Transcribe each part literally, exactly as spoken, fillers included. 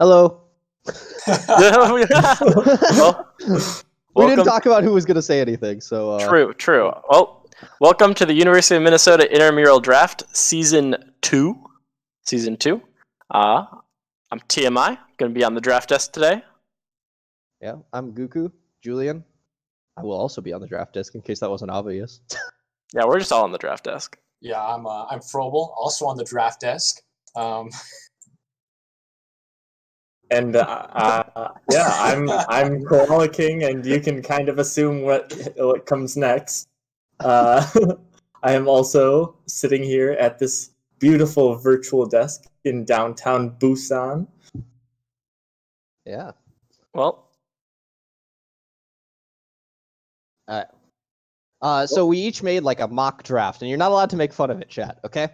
Hello. Well, we didn't talk about who was going to say anything. So uh... True, true. Well, welcome to the University of Minnesota Intramural Draft, Season two. Season two. Uh, I'm T M I. Going to be on the draft desk today. Yeah, I'm Guku, Julian. I will also be on the draft desk in case that wasn't obvious. Yeah, we're just all on the draft desk. Yeah, I'm uh, I'm Frobel, also on the draft desk. Um, and uh, uh, yeah, I'm I'm Koala King, and you can kind of assume what what comes next. Uh, I am also sitting here at this beautiful virtual desk in downtown Busan. Yeah. Well. All right. Uh, so we each made like a mock draft, and you're not allowed to make fun of it, chat. Okay?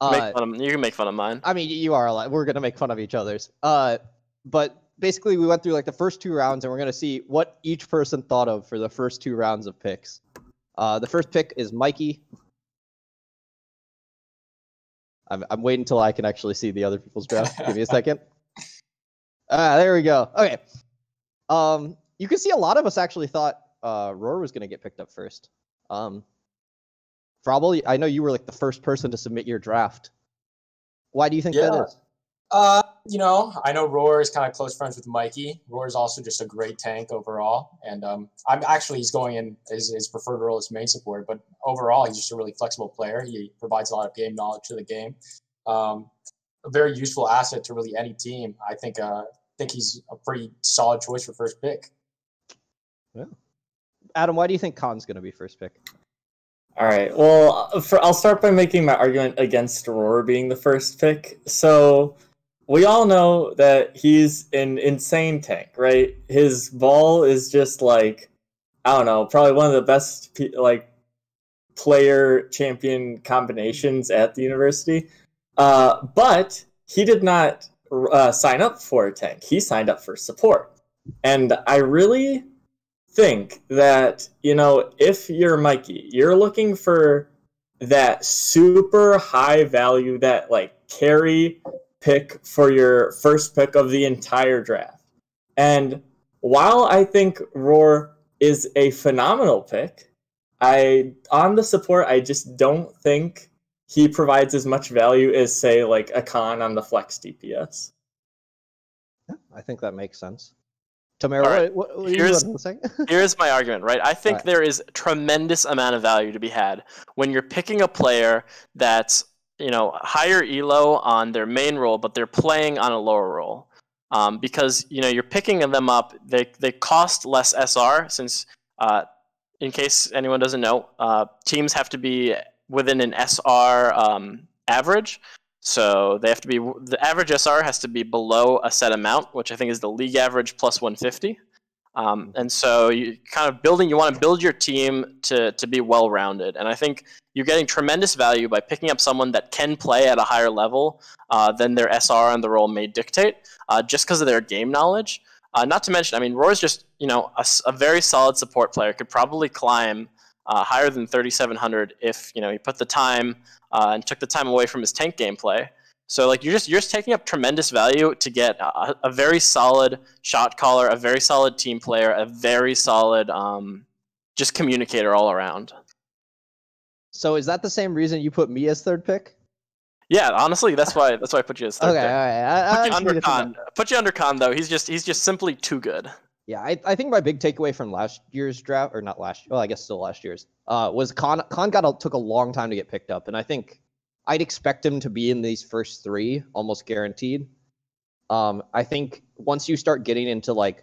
Uh, make fun of, you can make fun of mine. I mean, you are allowed. We're gonna make fun of each other's. Uh, but basically, we went through like the first two rounds, and we're gonna see what each person thought of for the first two rounds of picks. Uh, the first pick is Mikey. I'm I'm waiting until I can actually see the other people's draft. Give me a second. Ah, there we go. Okay. Um, you can see a lot of us actually thought uh Roar was gonna get picked up first. Um Frobel, I know you were like the first person to submit your draft. Why do you think yeah. that is? Uh you know, I know Roar is kind of close friends with Mikey. Roar is also just a great tank overall. And um I'm actually he's going in his, his preferred role as main support, but overall he's just a really flexible player. He provides a lot of game knowledge to the game. Um a very useful asset to really any team. I think uh I think he's a pretty solid choice for first pick. Yeah. Adam, why do you think Khan's going to be first pick? All right. Well, for, I'll start by making my argument against Roar being the first pick. So we all know that he's an insane tank, right? His ball is just like, I don't know, probably one of the best like player champion combinations at the university. Uh, but he did not uh, sign up for a tank. He signed up for support. And I really think that, you know, if you're Mikey, you're looking for that super high value, that like carry pick for your first pick of the entire draft. And while I think Roar is a phenomenal pick, I on the support, I just don't think he provides as much value as, say, like a Khan on the flex D P S. Yeah, I think that makes sense. Tamara, right. what, what here's, here's my argument, right? I think right. there is tremendous amount of value to be had when you're picking a player that's, you know, higher E L O on their main role, but they're playing on a lower role. Um, because, you know, you're picking them up. They, they cost less S R since, uh, in case anyone doesn't know, uh, teams have to be within an S R um, average. So they have to be, the average S R has to be below a set amount, which I think is the league average plus one fifty. Um, and so you kind of building, you want to build your team to, to be well-rounded. And I think you're getting tremendous value by picking up someone that can play at a higher level uh, than their S R and the role may dictate, uh, just because of their game knowledge. Uh, not to mention, I mean, Roar's just, you know, a, a very solid support player, could probably climb Uh, higher than thirty-seven hundred if, you know, he put the time uh, and took the time away from his tank gameplay. So like you're just you're just taking up tremendous value to get a, a very solid shot caller, a very solid team player, a very solid um, just communicator all around. So is that the same reason you put me as third pick? Yeah, honestly, that's why that's why I put you as third okay, pick. All right. I, put, I, you I under Khan. put you under Khan though. He's just he's just simply too good. Yeah, I, I think my big takeaway from last year's draft, or not last, well, I guess still last year's, uh, was Khan. Khan got a, took a long time to get picked up, and I think I'd expect him to be in these first three, almost guaranteed. Um, I think once you start getting into like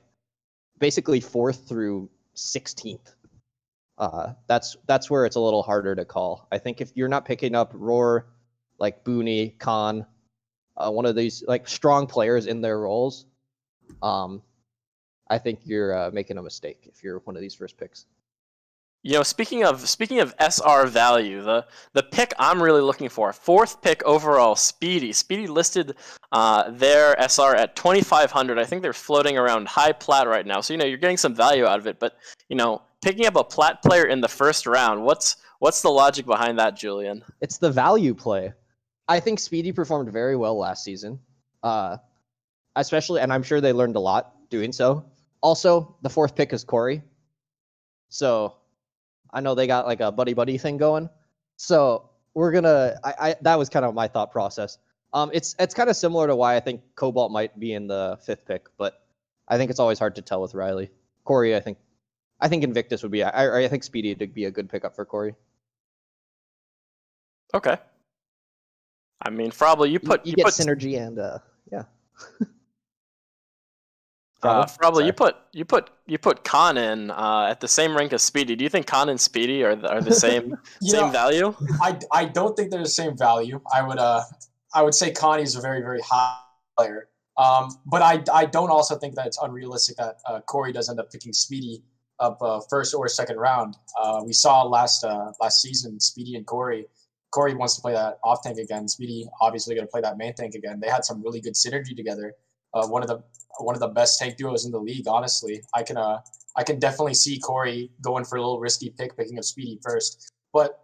basically fourth through sixteenth, uh, that's that's where it's a little harder to call. I think if you're not picking up Roar, like Booney, Khan, uh, one of these like strong players in their roles. Um, I think you're uh, making a mistake if you're one of these first picks. You know, speaking of speaking of S R value, the the pick I'm really looking for, fourth pick overall, Speedy. Speedy listed uh, their S R at twenty-five hundred. I think they're floating around high plat right now. So, you know, you're getting some value out of it. But, you know, picking up a plat player in the first round, what's what's the logic behind that, Julian? It's the value play. I think Speedy performed very well last season. Uh, especially, and I'm sure they learned a lot doing so. Also, the fourth pick is Corey. So I know they got like a buddy-buddy thing going. So we're going to, I, I that was kind of my thought process. Um, it's it's kind of similar to why I think Cobalt might be in the fifth pick, but I think it's always hard to tell with Riley. Corey, I think, I think Invictus would be, I, I think Speedy would be a good pickup for Corey. Okay. I mean, Frobly, you put... You, you, you get put synergy and, uh, yeah. uh, Frobly, you put, you put you put Khan in uh, at the same rank as Speedy. Do you think Khan and Speedy are the, are the same same know, value? I, I don't think they're the same value. I would uh I would say Khan is a very, very high player. Um, but I, I don't also think that it's unrealistic that uh, Corey does end up picking Speedy up uh, first or second round. Uh, we saw last uh, last season Speedy and Corey... Corey wants to play that off tank again. Speedy obviously going to play that main tank again. They had some really good synergy together. Uh, one of the one of the best tank duos in the league, honestly. I can uh, I can definitely see Corey going for a little risky pick, picking up Speedy first. But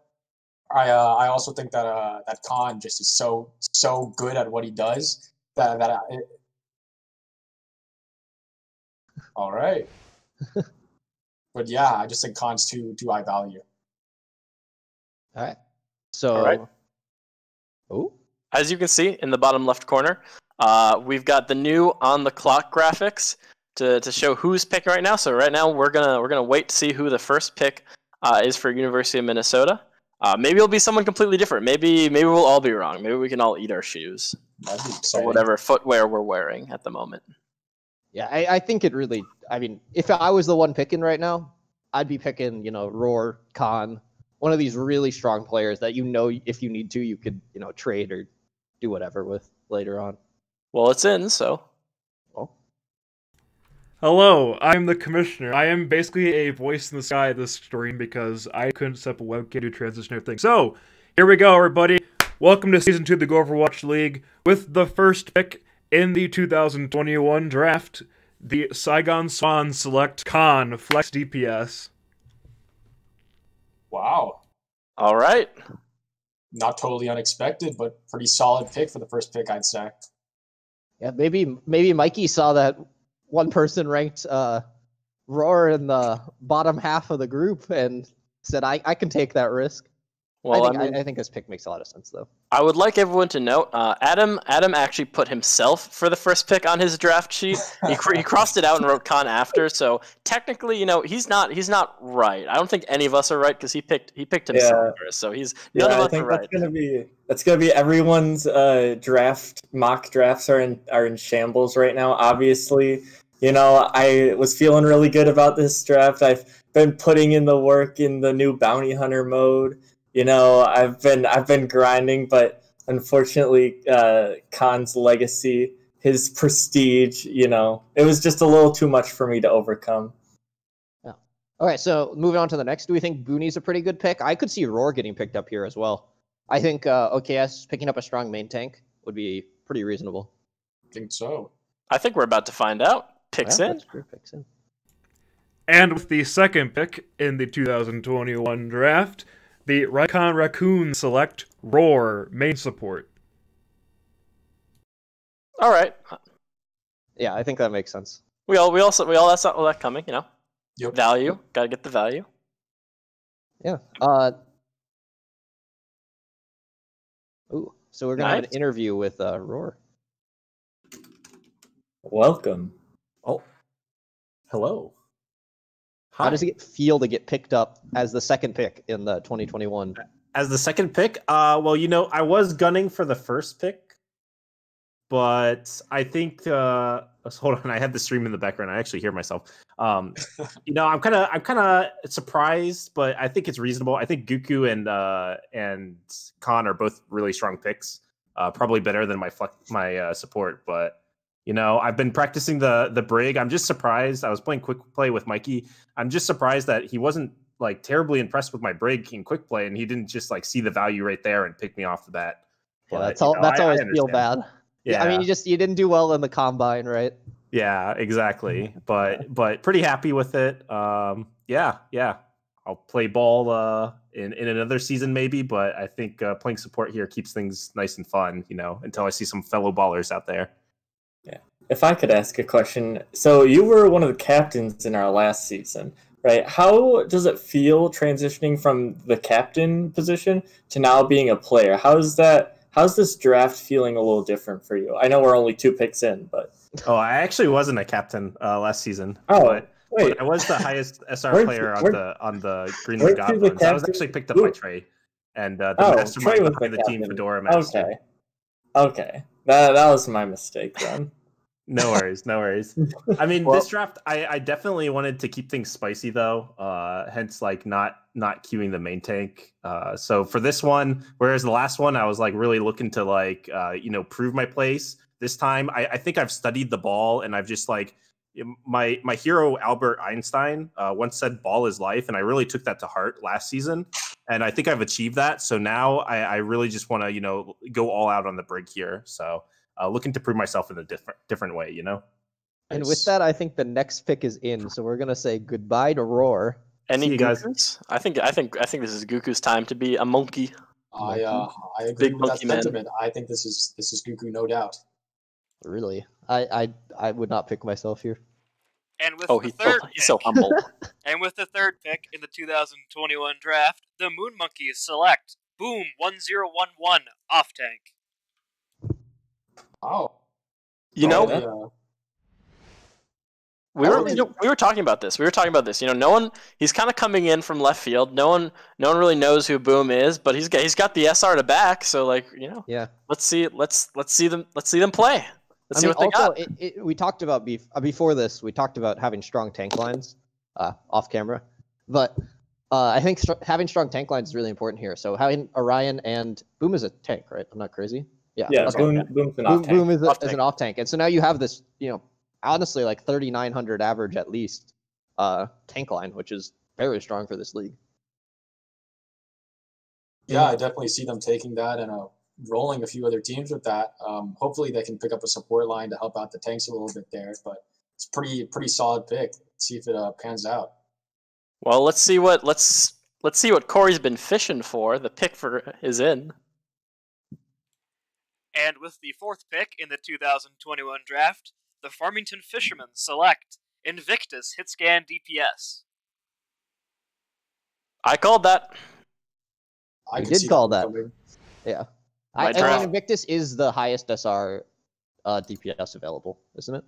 I uh, I also think that uh, that Khan just is so so good at what he does that that. I, it... All right. But yeah, I just think Khan's too too high value. All right. So, right. Oh, as you can see in the bottom left corner, uh, we've got the new on the clock graphics to, to show who's picking right now. So right now we're gonna we're gonna wait to see who the first pick uh, is for University of Minnesota. Uh, maybe it'll be someone completely different. Maybe maybe we'll all be wrong. Maybe we can all eat our shoes or whatever footwear we're wearing at the moment. Yeah, I, I think it really. I mean, if I was the one picking right now, I'd be picking you know Roar, Khan. One of these really strong players that you know, if you need to, you could you know trade or do whatever with later on. Well, it's in, so. Well. Hello, I'm the commissioner. I am basically a voice in the sky of this stream because I couldn't set up a webcam to transition everything. So here we go, everybody. Welcome to season two of the Gopher Watch League with the first pick in the two thousand twenty-one draft. The Saigon Swan select Khan Flex D P S. Wow. All right. Not totally unexpected, but pretty solid pick for the first pick, I'd say. Yeah, maybe maybe Mikey saw that one person ranked uh, Roar in the bottom half of the group and said, I, I can take that risk. Well, I think, I mean, I, I think this pick makes a lot of sense, though. I would like everyone to note, uh, Adam Adam actually put himself for the first pick on his draft sheet. He, cr he crossed it out and wrote Khan after. So technically, you know, he's not he's not right. I don't think any of us are right because he picked he picked himself yeah. first. So he's none yeah, of us I think are that's right. Gonna be, that's gonna be everyone's uh, draft mock drafts are in are in shambles right now. Obviously, you know, I was feeling really good about this draft. I've been putting in the work in the new bounty hunter mode. You know, I've been I've been grinding, but unfortunately, uh, Khan's legacy, his prestige, you know, it was just a little too much for me to overcome. Yeah. All right, so moving on to the next. Do we think Boonie's a pretty good pick? I could see Roar getting picked up here as well. I think uh, O K S picking up a strong main tank would be pretty reasonable. I think so. I think we're about to find out. Picks yeah, in. That's true. Picks in. And with the second pick in the two thousand twenty-one draft, the Rycon Raccoon select Roar main support. All right. Yeah, I think that makes sense. We all we also we all that's all that coming, you know. Yep. Value, gotta get the value. Yeah. Uh. Ooh. So we're gonna nice. have an interview with uh, Roar. Welcome. Oh. Hello. Hi. How does it feel to get picked up as the second pick in the twenty twenty-one? As the second pick? Uh, well, you know, I was gunning for the first pick, but I think... Uh, hold on, I had the stream in the background. I actually hear myself. Um, you know, I'm kind of I'm kind of surprised, but I think it's reasonable. I think Goku and uh, and Khan are both really strong picks. Uh, probably better than my my uh, support, but... You know, I've been practicing the the brig. I'm just surprised. I was playing quick play with Mikey. I'm just surprised that he wasn't like terribly impressed with my brig in quick play, and he didn't just like see the value right there and pick me off the bat. Yeah, but, that's all. You know, that's I, always I feel bad. Yeah. yeah, I mean, you just you didn't do well in the combine, right? Yeah, exactly. But but pretty happy with it. Um, yeah, yeah. I'll play ball uh, in in another season maybe, but I think uh, playing support here keeps things nice and fun. You know, until I see some fellow ballers out there. Yeah, If I could ask a question, so you were one of the captains in our last season, right? How does it feel transitioning from the captain position to now being a player? How's that? How's this draft feeling a little different for you? I know we're only two picks in, but oh, I actually wasn't a captain uh, last season. Oh, but, wait, but I was the highest S R player on the on the Green League Goblins. I was actually picked up by Trey, and uh, the oh, mastermind behind the, the team, Fedora Master. Okay, okay, that that was my mistake then. No worries, no worries. I mean, well, this draft, I, I definitely wanted to keep things spicy, though. Uh, hence, like not not queuing the main tank. Uh, so for this one, whereas the last one, I was like really looking to like uh, you know prove my place. This time, I, I think I've studied the ball, and I've just like my my hero Albert Einstein uh, once said, "Ball is life," and I really took that to heart last season. And I think I've achieved that. So now I, I really just want to you know go all out on the brig here. So. Uh, looking to prove myself in a different different way, you know? And with that, I think the next pick is in, so we're going to say goodbye to Roar. Any you guys? I think, I, think, I think this is Goku's time to be a monkey. I, uh, I agree Big with monkey that sentiment. Man. I think this is this is Goku, no doubt. Really? I I, I would not pick myself here. And with oh, the he's third so, pick, he's so humble. And with the third pick in the two thousand twenty-one draft, the Moon Monkeys select Boom one zero one one off tank. Oh, you know, oh, yeah. we were you know, we were talking about this. We were talking about this. You know, no one. He's kind of coming in from left field. No one, no one really knows who Boom is, but he's got he's got the S R to back. So like, you know, yeah. Let's see. Let's let's see them. Let's see them play. Let's I see mean, what also, they got. It, it, we talked about bef uh, before this. We talked about having strong tank lines, uh, off camera, but uh, I think st having strong tank lines is really important here. So having Orion and Boom is a tank, right? I'm not crazy. Yeah, yeah okay. Boom, Boom's an Boom, off tank. Boom is, a, off is an off tank. And so now you have this, you know, honestly, like thirty-nine hundred average at least uh, tank line, which is very strong for this league. Yeah, I definitely see them taking that and uh, rolling a few other teams with that. Um, hopefully they can pick up a support line to help out the tanks a little bit there. But it's pretty pretty solid pick. Let's see if it uh, pans out. Well, let's see what let's let's see what Corey's been fishing for. The pick for is in. And with the fourth pick in the two thousand twenty-one draft, the Farmington Fishermen select Invictus Hitscan D P S. I called that. I you did call that. Coming. Yeah. I, I mean, Invictus is the highest S R uh, D P S available, isn't it?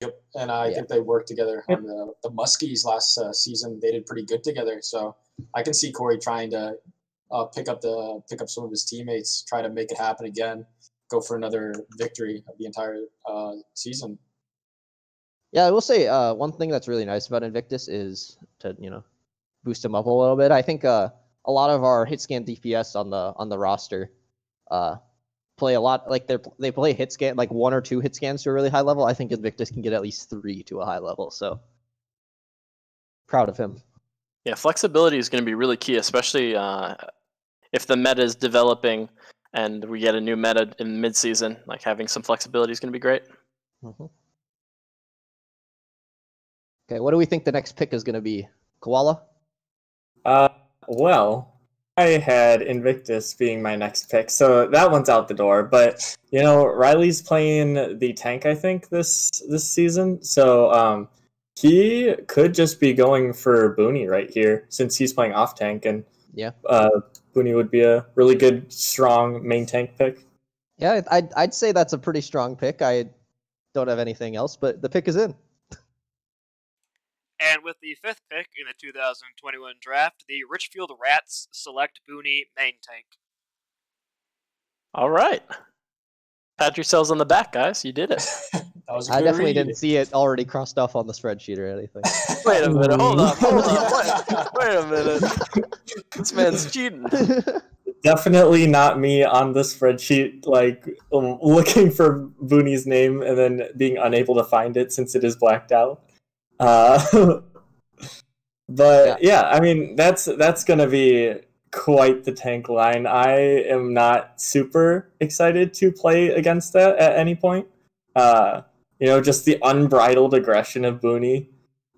Yep, and I yeah. think they worked together on the, the Muskies last uh, season. They did pretty good together, so I can see Corey trying to uh, pick up the pick up some of his teammates, try to make it happen again. Go for another victory of the entire uh, season. Yeah, I will say uh, one thing that's really nice about Invictus is to you know boost them up a little bit. I think uh, a lot of our hitscan D P S on the on the roster uh, play a lot like they they play hitscan like one or two hitscans to a really high level. I think Invictus can get at least three to a high level. So proud of him. Yeah, flexibility is going to be really key, especially uh, if the meta is developing. And we get a new meta in mid-season. Like having some flexibility is going to be great. Mm-hmm. Okay, what do we think the next pick is going to be, Koala? Uh, well, I had Invictus being my next pick, so that one's out the door. But you know, Riley's playing the tank, I think this this season, so um, he could just be going for Boonie right here since he's playing off tank and yeah. Uh, Booney would be a really good, strong main tank pick. Yeah, I'd, I'd say that's a pretty strong pick. I don't have anything else, but the pick is in. And with the fifth pick in the two thousand twenty-one draft, the Richfield Rats select Booney main tank. All right. Pat yourselves on the back, guys. You did it. That was a I definitely read. Didn't see it already crossed off on the spreadsheet or anything. Wait a minute. Hold on. Hold on. Wait, wait a minute. This man's cheating. Definitely not me on the spreadsheet, like looking for Boonie's name and then being unable to find it since it is blacked out. Uh, but yeah. yeah, I mean, that's that's gonna be quite the tank line. I am not super excited to play against that at any point. Uh, you know, just the unbridled aggression of Booney,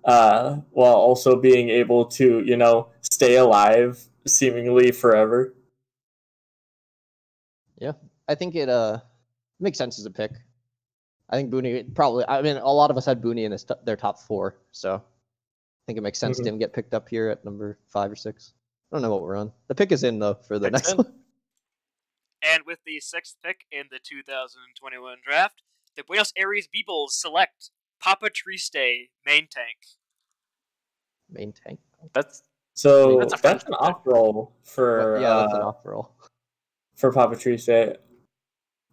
uh, while also being able to, you know, stay alive seemingly forever. Yeah, I think it uh makes sense as a pick. I think Booney probably, I mean, a lot of us had Booney in his t- their top four, so I think it makes sense mm-hmm. to him get picked up here at number five or six. I don't know what we're on. The pick is in, though, for the Excellent. next one. And with the sixth pick in the two thousand twenty-one draft, the Buenos Aires Beebles select Papa Triste main tank. Main tank? That's so that's, that's an off roll for yeah, that's uh, an off roll for Papa Triste.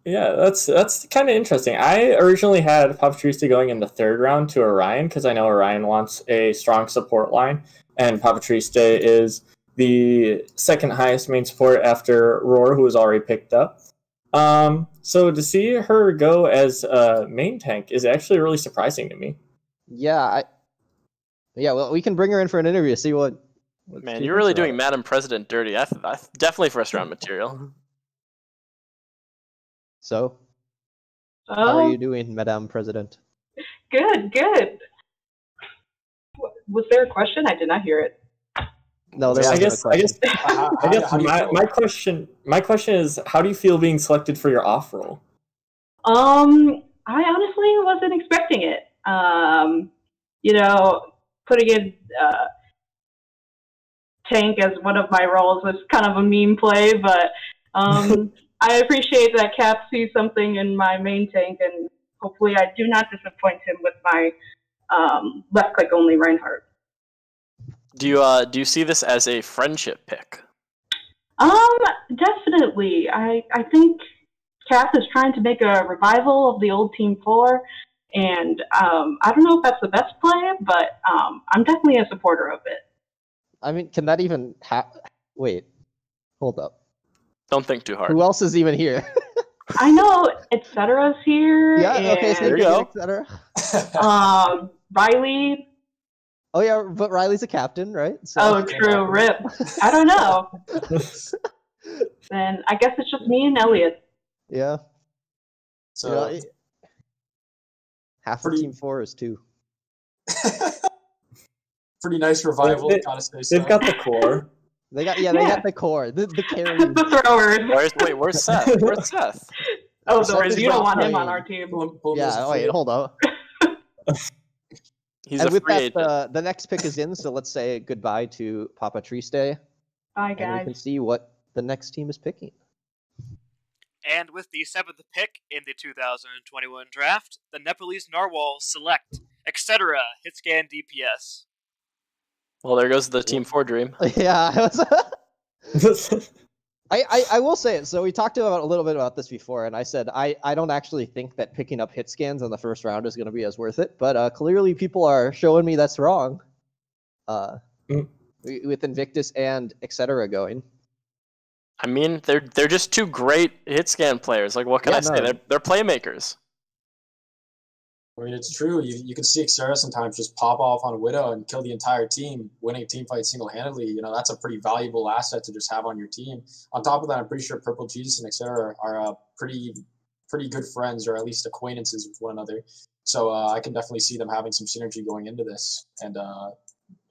Yeah, that's that's kind of interesting. I originally had Papa Triste going in the third round to Orion because I know Orion wants a strong support line, and Papa Triste is the second highest main support after Roar, who was already picked up. Um, so to see her go as a uh, main tank is actually really surprising to me. Yeah, I, yeah. Well, we can bring her in for an interview. See what. what Man, you're really doing Madam President dirty. I, I definitely first round material. So, um, how are you doing, Madam President? Good, good. Was there a question? I did not hear it. No, there's. Yeah, I guess. No I guess. Uh, I guess. My, my question. My question is, how do you feel being selected for your off roll? Um, I honestly wasn't expecting it. Um, you know, putting in uh, tank as one of my roles was kind of a meme play, but um, I appreciate that Cap sees something in my main tank, and hopefully, I do not disappoint him with my um, left click only Reinhardt. Do you uh do you see this as a friendship pick? Um, definitely. I I think Kath is trying to make a revival of the old Team Four, and um I don't know if that's the best play, but um I'm definitely a supporter of it. I mean, can that even ha- wait? Hold up. Don't think too hard. Who else is even here? I know, etcetera's here. Yeah. And, okay. So there you go. Etcetera. um, Riley. Oh yeah, but Riley's a captain, right? So, oh, true. Rip. I don't know. Then I guess it's just me and Elliot. Yeah. So you know, half of Team Four is two. Pretty nice revival. They, gotta say they've so. got the core. They got yeah, they yeah. got the core. The the carry. The throwers. Where's, wait, where's Seth? Where's Seth? Oh, so you don't want him on our team. Yeah. Wait, hold on. He's and with that, uh, the next pick is in, so let's say goodbye to Papa Triste. Bye, guys. And we can see what the next team is picking. And with the seventh pick in the two thousand twenty-one draft, the Nepalese Narwhal select, et cetera, Hitscan D P S. Well, there goes the Team four dream. Yeah. I, I, I will say it. So we talked about a little bit about this before, and I said I, I don't actually think that picking up hit scans in the first round is going to be as worth it. But uh, clearly people are showing me that's wrong uh, mm. with Invictus and et cetera going. I mean, they're they're just two great hit scan players. Like, what can yeah, I say? No. They're, they're playmakers. I mean, it's true. You you can see et cetera sometimes just pop off on a Widow and kill the entire team, winning a team fight single-handedly. You know, that's a pretty valuable asset to just have on your team. On top of that, I'm pretty sure Purple Jesus and et cetera are uh, pretty pretty good friends, or at least acquaintances with one another. So uh, I can definitely see them having some synergy going into this, and uh,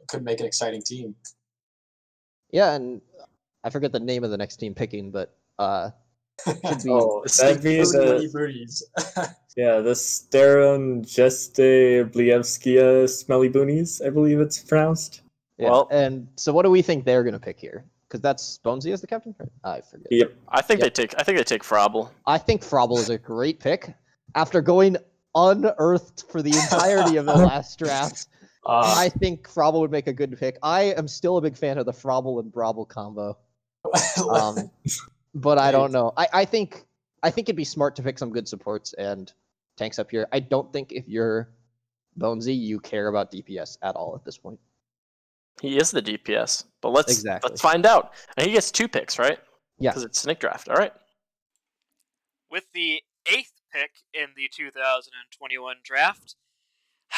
could make an exciting team. Yeah, and I forget the name of the next team picking, but. Uh... Oh, that'd be the yeah, the Steron Jeste Blievskia Smelly Boonies, I believe it's pronounced. Yeah. Well, and so what do we think they're gonna pick here? Because that's Bonesy as the captain. I forget. Yep, I think yep. they take. I think they take Frobble. I think Frobble is a great pick after going unearthed for the entirety of the last draft. Uh, I think Frobble would make a good pick. I am still a big fan of the Frobble and Brobble combo. Um, But I don't know. I, I think I think it'd be smart to pick some good supports and tanks up here. I don't think if you're Bonesy, you care about D P S at all at this point. He is the D P S, but let's exactly. let's find out. And he gets two picks, right? Yeah. Because it's Snick Draft. All right. With the eighth pick in the two thousand twenty-one draft,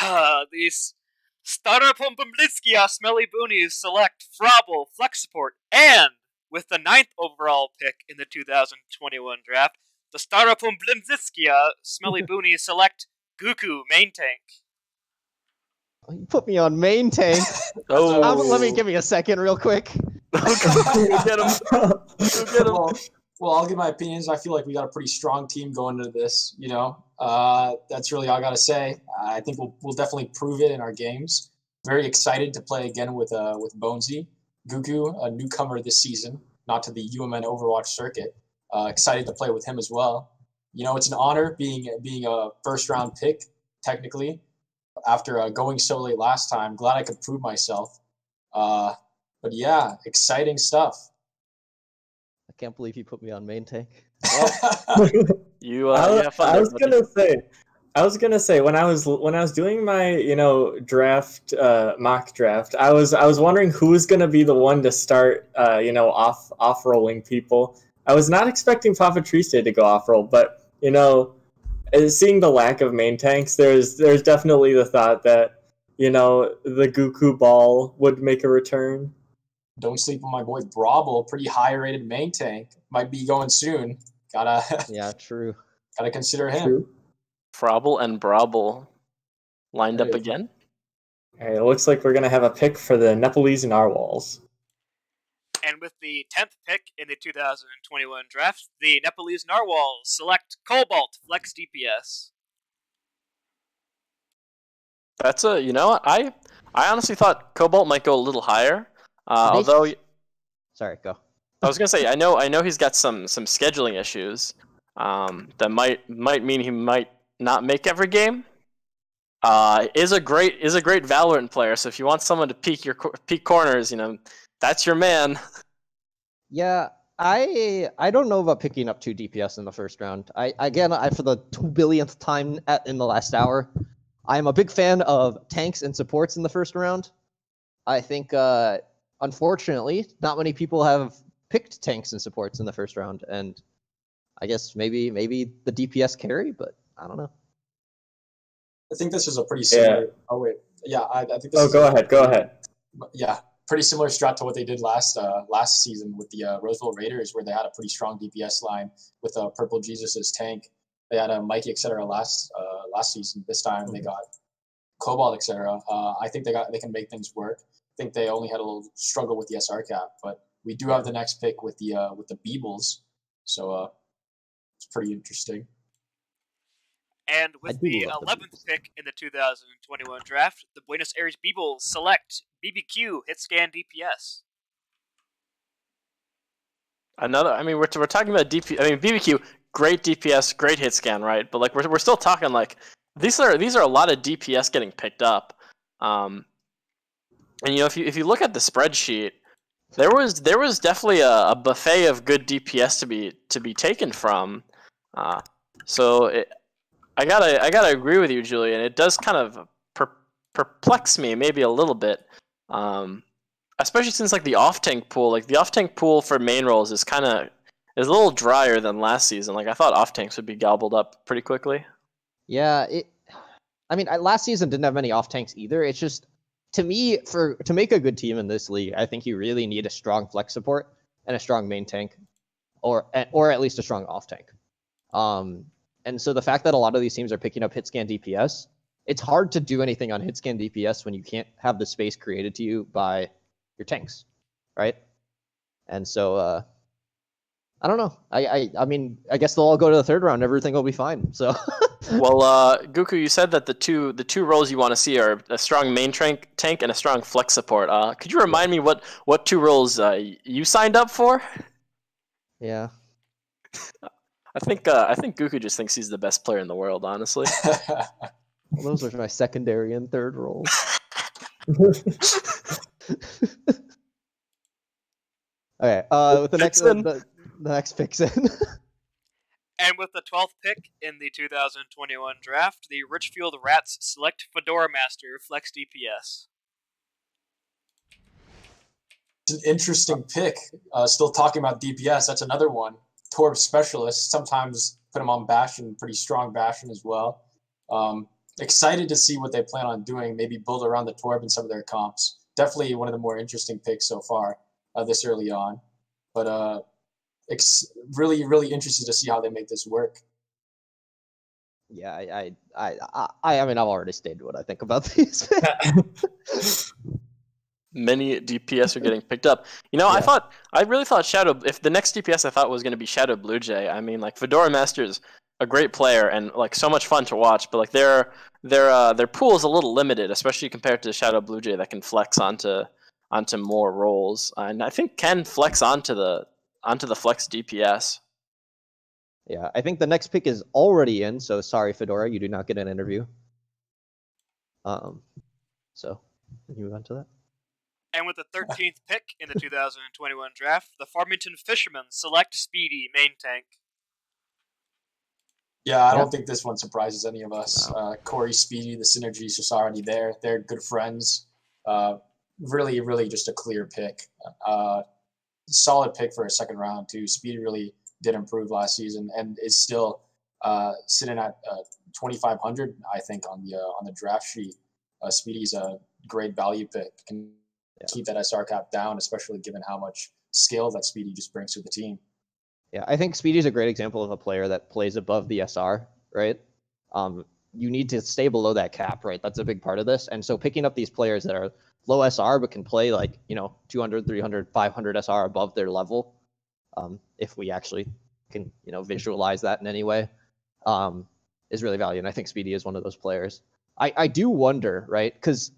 uh, these Staropomblitskia Smelly Boonies select Frobble, Flex Support, and with the ninth overall pick in the two thousand twenty-one draft, the Staropomblitskia Smelly Boonies select Goku main tank. You put me on main tank. oh, um, let me give me a second, real quick. Go get him. Go get him. Well, well, I'll give my opinions. I feel like we got a pretty strong team going into this. You know, Uh, that's really all I got to say. I think we'll, we'll definitely prove it in our games. Very excited to play again with uh, with Bonesy. Gugu, a newcomer this season, not to the U M N Overwatch circuit. Uh, excited to play with him as well. You know, it's an honor being being a first-round pick, technically, after uh, going so late last time. Glad I could prove myself. Uh, but, yeah, exciting stuff. I can't believe you put me on main tank. Well, you, uh, I, was, yeah, I was gonna say, I was gonna say when I was when I was doing my you know draft uh, mock draft, I was I was wondering who was gonna be the one to start uh, you know off off rolling people. I was not expecting Papatrice to go off roll, but you know, seeing the lack of main tanks, there's there's definitely the thought that you know the Goku ball would make a return. Don't sleep on my boy Brobble, pretty high rated main tank. Might be going soon. Gotta Yeah, true. Gotta consider him. True. Frobble and Brobble lined there up is. again. Alright, it looks like we're gonna have a pick for the Nepalese Narwhals. And with the tenth pick in the two thousand twenty-one draft, the Nepalese Narwhals select Cobalt Flex D P S. That's a you know, I I honestly thought Cobalt might go a little higher. Uh, although, sorry, go. I was gonna say I know I know he's got some some scheduling issues um, that might might mean he might not make every game. Uh, is a great is a great Valorant player. So if you want someone to peek your peek corners, you know that's your man. Yeah, I I don't know about picking up two D P S in the first round. I again I for the two billionth time at, in the last hour. I am a big fan of tanks and supports in the first round. I think. Uh, Unfortunately, not many people have picked tanks and supports in the first round, and I guess maybe maybe the D P S carry, but I don't know. I think this is a pretty similar. Yeah. Oh wait, yeah, I, I think. This oh, is go a, ahead, go ahead. Yeah, pretty similar strat to what they did last uh, last season with the uh, Roseville Raiders, where they had a pretty strong D P S line with uh, Purple Jesus's tank. They had a Mikey, et cetera. Last uh, last season, this time mm-hmm. they got Cobalt, et cetera. Uh, I think they got they can make things work. I think they only had a little struggle with the S R cap, but we do have the next pick with the uh, with the Beebles, so uh, it's pretty interesting. And with the eleventh pick in the two thousand twenty-one draft, the Buenos Aires Beebles select B B Q hit scan D P S. Another, I mean, we're we're talking about D P. I mean, B B Q, great D P S, great hit scan, right? But like, we're we're still talking like these are these are a lot of D P S getting picked up. Um, And you know, if you if you look at the spreadsheet, there was there was definitely a, a buffet of good D P S to be to be taken from. Uh, so it, I gotta I gotta agree with you, Julian. It does kind of per, perplex me maybe a little bit, um, especially since like the off tank pool, like the off tank pool for main roles is kind of is a little drier than last season. Like I thought off tanks would be gobbled up pretty quickly. Yeah, it. I mean, I, last season didn't have many off tanks either. It's just. To me, for to make a good team in this league, I think you really need a strong flex support and a strong main tank, or or at least a strong off tank. Um, and so the fact that a lot of these teams are picking up hit scan D P S, it's hard to do anything on hit scan D P S when you can't have the space created to you by your tanks, right? And so uh, I don't know. I, I I mean, I guess they'll all go to the third round. Everything will be fine. So. Well, uh, Goku, you said that the two the two roles you want to see are a strong main tank tank and a strong flex support. Uh, could you remind me what, what two roles uh, you signed up for? Yeah, I think uh, I think Goku just thinks he's the best player in the world. Honestly, well, those are my secondary and third roles. Okay, uh, with the next the, the next picks in. And with the twelfth pick in the two thousand twenty-one draft, the Richfield Rats select Fedora Master Flex D P S. It's an interesting pick. Uh, still talking about D P S, that's another one. Torb Specialist, sometimes put him on Bastion, pretty strong Bastion as well. Um, excited to see what they plan on doing, maybe build around the Torb and some of their comps. Definitely one of the more interesting picks so far uh, this early on. But... Uh, really, really interested to see how they make this work. Yeah, I, I, I, I, I mean, I've already stated what I think about these. Many D P S are getting picked up. You know, yeah. I thought, I really thought Shadow. If the next D P S I thought was going to be Shadow Blue Jay, I mean, like Fedora Masters, a great player and like so much fun to watch, but like their their uh, their pool is a little limited, especially compared to Shadow Blue Jay that can flex onto onto more roles, and I think can flex onto the onto the flex D P S. Yeah, I think the next pick is already in, so sorry, Fedora, you do not get an interview. Um, so, can you move on to that? And with the thirteenth pick in the two thousand twenty-one draft, the Farmington Fishermen select Speedy, main tank. Yeah, I don't think this one surprises any of us. Uh, Corey, Speedy, the synergy is just already there. They're good friends. Uh, really, really just a clear pick. Uh, solid pick for a second round, too. Speedy really did improve last season and is still uh, sitting at uh, twenty-five hundred, I think, on the uh, on the draft sheet. Uh, Speedy's a great value pick. Can yeah. keep that S R cap down, especially given how much skill that Speedy just brings to the team. Yeah, I think Speedy's a great example of a player that plays above the S R, right? Um, you need to stay below that cap, right? That's a big part of this. And so picking up these players that are low S R but can play like, you know, two hundred, three hundred, five hundred S R above their level, Um, if we actually can, you know, visualize that in any way, um, is really valuable. And I think Speedy is one of those players. I, I do wonder, right? Because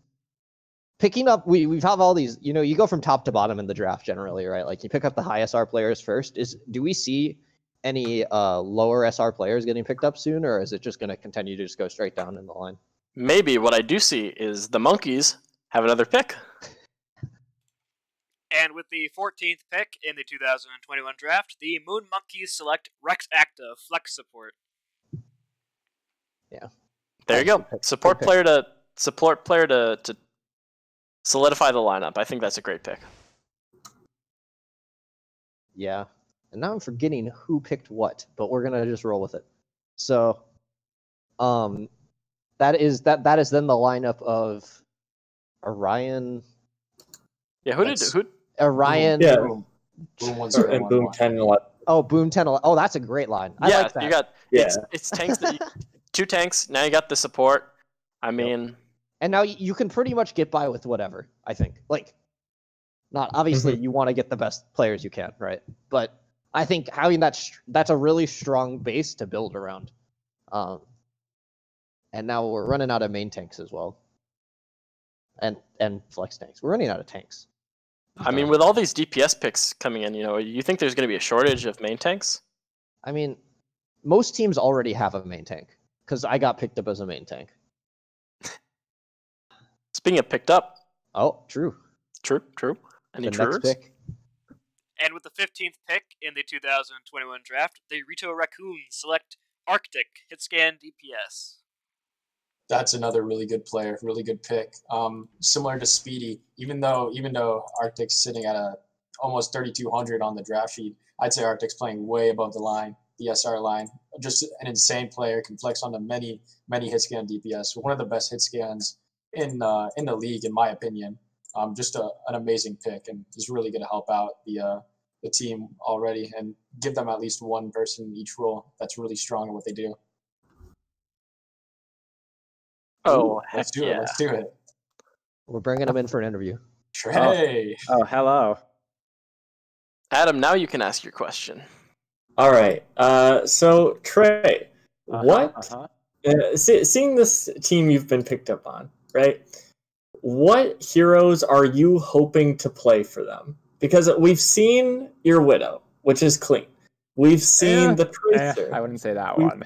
picking up, we we have all these, you know, you go from top to bottom in the draft generally, right? Like you pick up the high S R players first. Is do we see any uh, lower S R players getting picked up soon, or is it just going to continue to just go straight down in the line? Maybe what I do see is the Monkeys have another pick. And with the fourteenth pick in the two thousand twenty-one draft, the Moon Monkeys select Rex Acta, flex support. Yeah, there you go. Support player to support player to to solidify the lineup. I think that's a great pick. Yeah, and now I'm forgetting who picked what, but we're gonna just roll with it. So, um, that is that that is then the lineup of Orion. Yeah, who that's, did who? Orion. Yeah. Boom. Boom one, zero, and one, Boom one. ten eleven. Oh, Boom ten eleven. Oh, that's a great line. I yeah, like that. You got yeah. it's, it's tanks that you, two tanks. Now you got the support. I mean, yep. And now you can pretty much get by with whatever, I think. Like, not obviously you want to get the best players you can, right? But I think having that that's a really strong base to build around. Um, and now we're running out of main tanks as well, and and flex tanks. We're running out of tanks. I mean, with all these D P S picks coming in, you know, you think there's going to be a shortage of main tanks? I mean, most teams already have a main tank, because I got picked up as a main tank. Speaking of picked up. Oh, true. True, true. Any truers? And with the fifteenth pick in the two thousand twenty-one draft, the Rito Raccoons select Arctic, hitscan D P S. That's another really good player, really good pick. Um, similar to Speedy, even though even though Arctic's sitting at a almost thirty-two hundred on the draft sheet, I'd say Arctic's playing way above the line, the S R line. Just an insane player, can flex onto many many hitscan D P S. One of the best hitscans in uh, in the league, in my opinion. Um, just a, an amazing pick, and is really going to help out the uh, the team already and give them at least one person in each role that's really strong at what they do. Oh, Ooh, let's do yeah. it! Let's do it. We're bringing him in for an interview. Hey! Oh, oh, hello, Adam. Now you can ask your question. All right. Uh, so Trey, uh-huh, what? Uh-huh. Uh, see, seeing this team you've been picked up on, right? What heroes are you hoping to play for them? Because we've seen your Widow, which is clean. We've seen eh, the Tracer. Eh, I wouldn't say that one.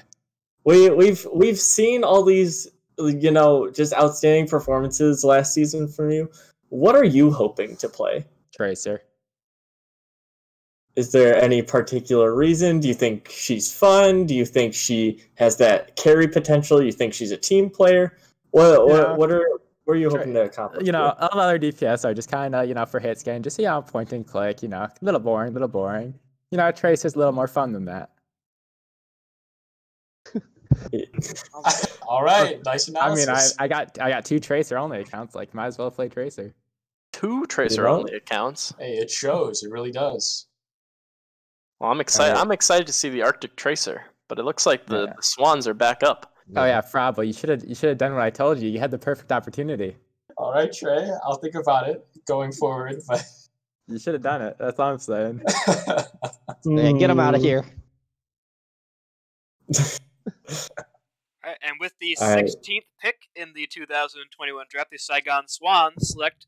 We, we we've we've seen all these, you know, just outstanding performances last season from you. What are you hoping to play? Tracer. Is there any particular reason? Do you think she's fun? Do you think she has that carry potential? You think she's a team player? What, yeah. what, what, are, what are you hoping to accomplish? You know, all other D P S are just kind of, you know, for hit scan, just, you know, point and click, you know, a little boring, a little boring. You know, Tracer's a little more fun than that. All right, nice analysis. I mean, I, I got I got two Tracer only accounts. Like, might as well play Tracer. Two Tracer you know? only accounts. Hey, it shows. It really does. Well, I'm excited. Right. I'm excited to see the Arctic Tracer, but it looks like the, yeah. the Swans are back up. Oh yeah, Frabble, you should have you should have done what I told you. You had the perfect opportunity. All right, Trey, I'll think about it going forward. But you should have done it. That's all I'm saying. Man, get him out of here. All right, and with the All sixteenth right. pick in the two thousand twenty-one draft, the Saigon Swan select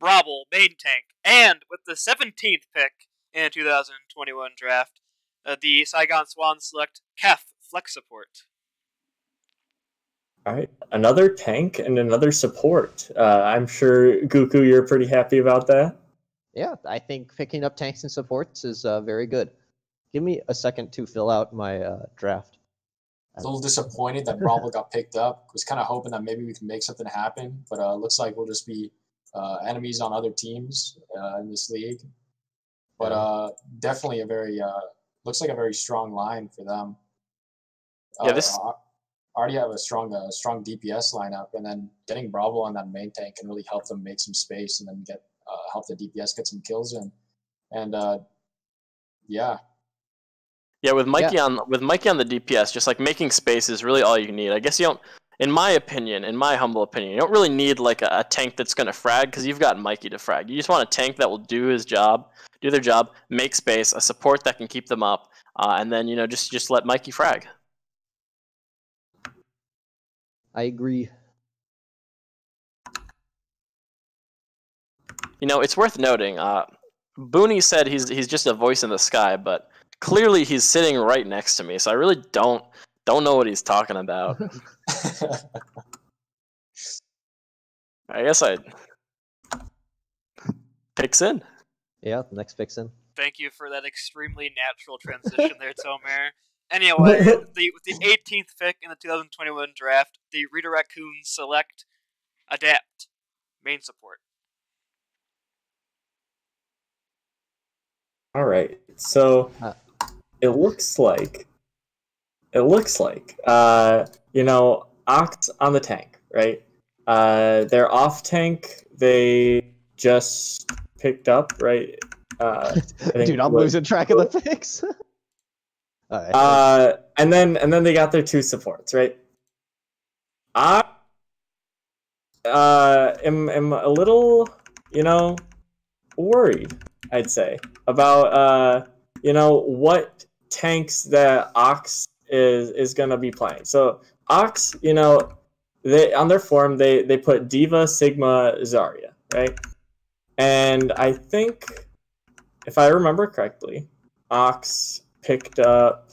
Brabble, main tank. And with the seventeenth pick in the two thousand twenty-one draft, uh, the Saigon Swan select Kef, flex support. All right, another tank and another support. Uh, I'm sure, Guku, you're pretty happy about that. Yeah, I think picking up tanks and supports is uh, very good. Give me a second to fill out my uh, draft. I was a little disappointed that Bravo got picked up. Was kind of hoping that maybe we can make something happen, but uh, looks like we'll just be uh, enemies on other teams uh, in this league. But uh, definitely a very uh, looks like a very strong line for them. Yeah, uh, this. Already have a strong, uh, strong D P S lineup, and then getting Bravo on that main tank can really help them make some space, and then get uh, help the D P S get some kills in. And uh, yeah, yeah, with Mikey yeah. on with Mikey on the D P S, just like making space is really all you need. I guess you don't, in my opinion, in my humble opinion, you don't really need like a, a tank that's going to frag because you've got Mikey to frag. You just want a tank that will do his job, do their job, make space, a support that can keep them up, uh, and then you know just just let Mikey frag. I agree. You know, it's worth noting, uh, Booney said he's he's just a voice in the sky, but clearly he's sitting right next to me, so I really don't don't know what he's talking about. I guess I... Picks in. Yeah, the next picks in. Thank you for that extremely natural transition there, Tomer. Anyway, the, with the eighteenth pick in the two thousand twenty-one draft, the Rycon Raccoon select Adapt, main support. All right, so huh. it looks like it looks like uh, you know, Ox on the tank, right? Uh, they're off tank. They just picked up, right? Uh, I think Dude, I'm was, losing track of the picks. Right. Uh, and then and then they got their two supports, right? I uh, am, am a little, you know, worried, I'd say, about, uh, you know, what tanks that Ox is, is going to be playing. So Ox, you know, they on their form, they, they put D.Va, Sigma, Zarya, right? And I think, if I remember correctly, Ox... picked up.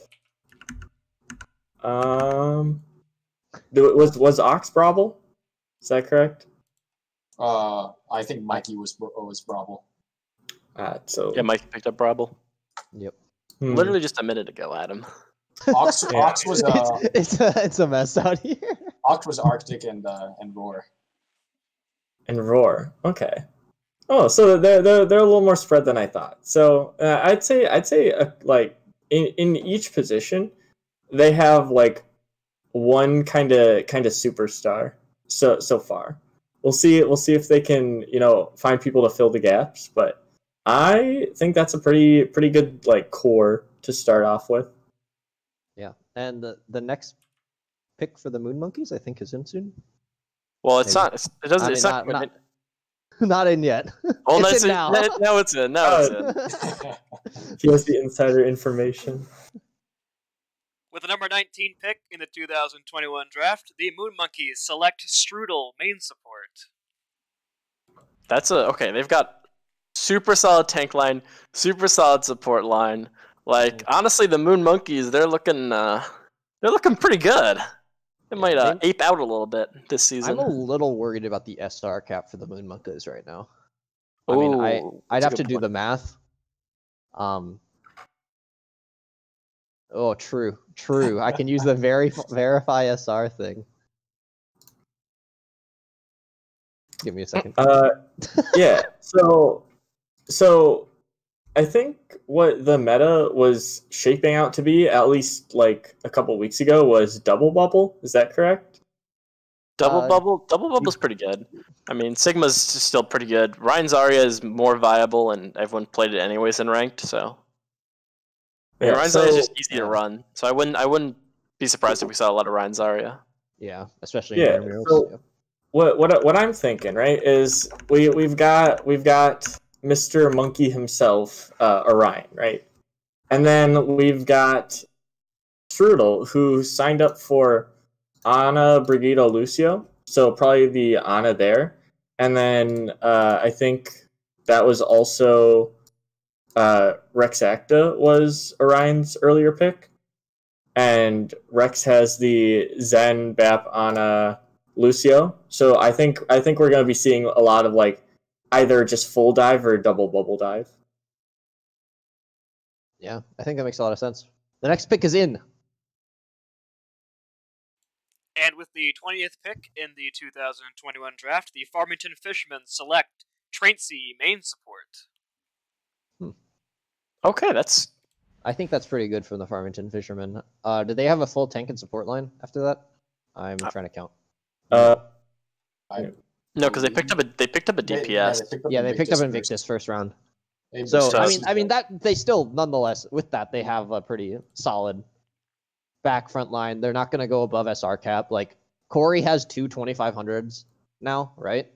Um, was was Ox Brabble? Is that correct? Uh, I think Mikey was was Brabble. Uh, so yeah, Mike picked up Brabble. Yep. Hmm. Literally just a minute ago, Adam. Ox, yeah. Ox was uh, it's it's a, it's a mess out here. Ox was Arctic and uh, and Roar. And Roar. Okay. Oh, so they're they're they're a little more spread than I thought. So uh, I'd say I'd say uh, like. In in each position, they have like one kind of kind of superstar so so far. We'll see we'll see if they can, you know, find people to fill the gaps. But I think that's a pretty pretty good like core to start off with. Yeah, and the the next pick for the Moon Monkeys, I think, is in soon. Well, it's Maybe. not. It's, it doesn't. I mean, it's not. not, not Not in yet. Oh, it's in now. It, now it's in. Now it's in. He has the insider information. With the number nineteen pick in the two thousand twenty-one draft, the Moon Monkeys select Strudel, main support. That's a... Okay, they've got super solid tank line, super solid support line. Like, honestly, the Moon Monkeys, they're looking... Uh, they're looking pretty good. It might uh, ape out a little bit this season. I'm a little worried about the S R cap for the Moon Monkeys right now. I Ooh, mean, I, I'd have to point. do the math. Um. Oh, true, true. I can use the very verify S R thing. Give me a second. Uh, yeah. So, so, I think what the meta was shaping out to be, at least like a couple weeks ago, was double bubble. Is that correct? Double uh, bubble, double bubble's pretty good. I mean, Sigma's still pretty good. Rein Zarya is more viable, and everyone played it anyways in ranked. So, yeah, Rein Zarya is just easy yeah. to run. So I wouldn't, I wouldn't be surprised if we saw a lot of Rein Zarya. Yeah, especially yeah. in so yeah. What what what I'm thinking, right, is we we've got we've got. Mister Monkey himself, uh, Orion, right? And then we've got Strudel, who signed up for Ana Brigida Lucio, so probably the Ana there. And then uh, I think that was also uh, Rex Acta was Orion's earlier pick. And Rex has the Zen, Bap, Ana, Lucio. So I think I think we're going to be seeing a lot of like either just full dive or double bubble dive. Yeah, I think that makes a lot of sense. The next pick is in. And with the twentieth pick in the two thousand twenty-one draft, the Farmington Fishermen select Traincy main support. Hmm. Okay, that's... I think that's pretty good from the Farmington Fishermen. Uh, did they have a full tank and support line after that? I'm uh, trying to count. Uh, I, no, because they picked up a they picked up a D P S. They, yeah, they picked up, yeah, they picked up Invictus first, first round. So I mean, I mean that they still, nonetheless, with that they have a pretty solid back front line. They're not going to go above S R cap. Like Corey has two twenty-five hundreds now, right?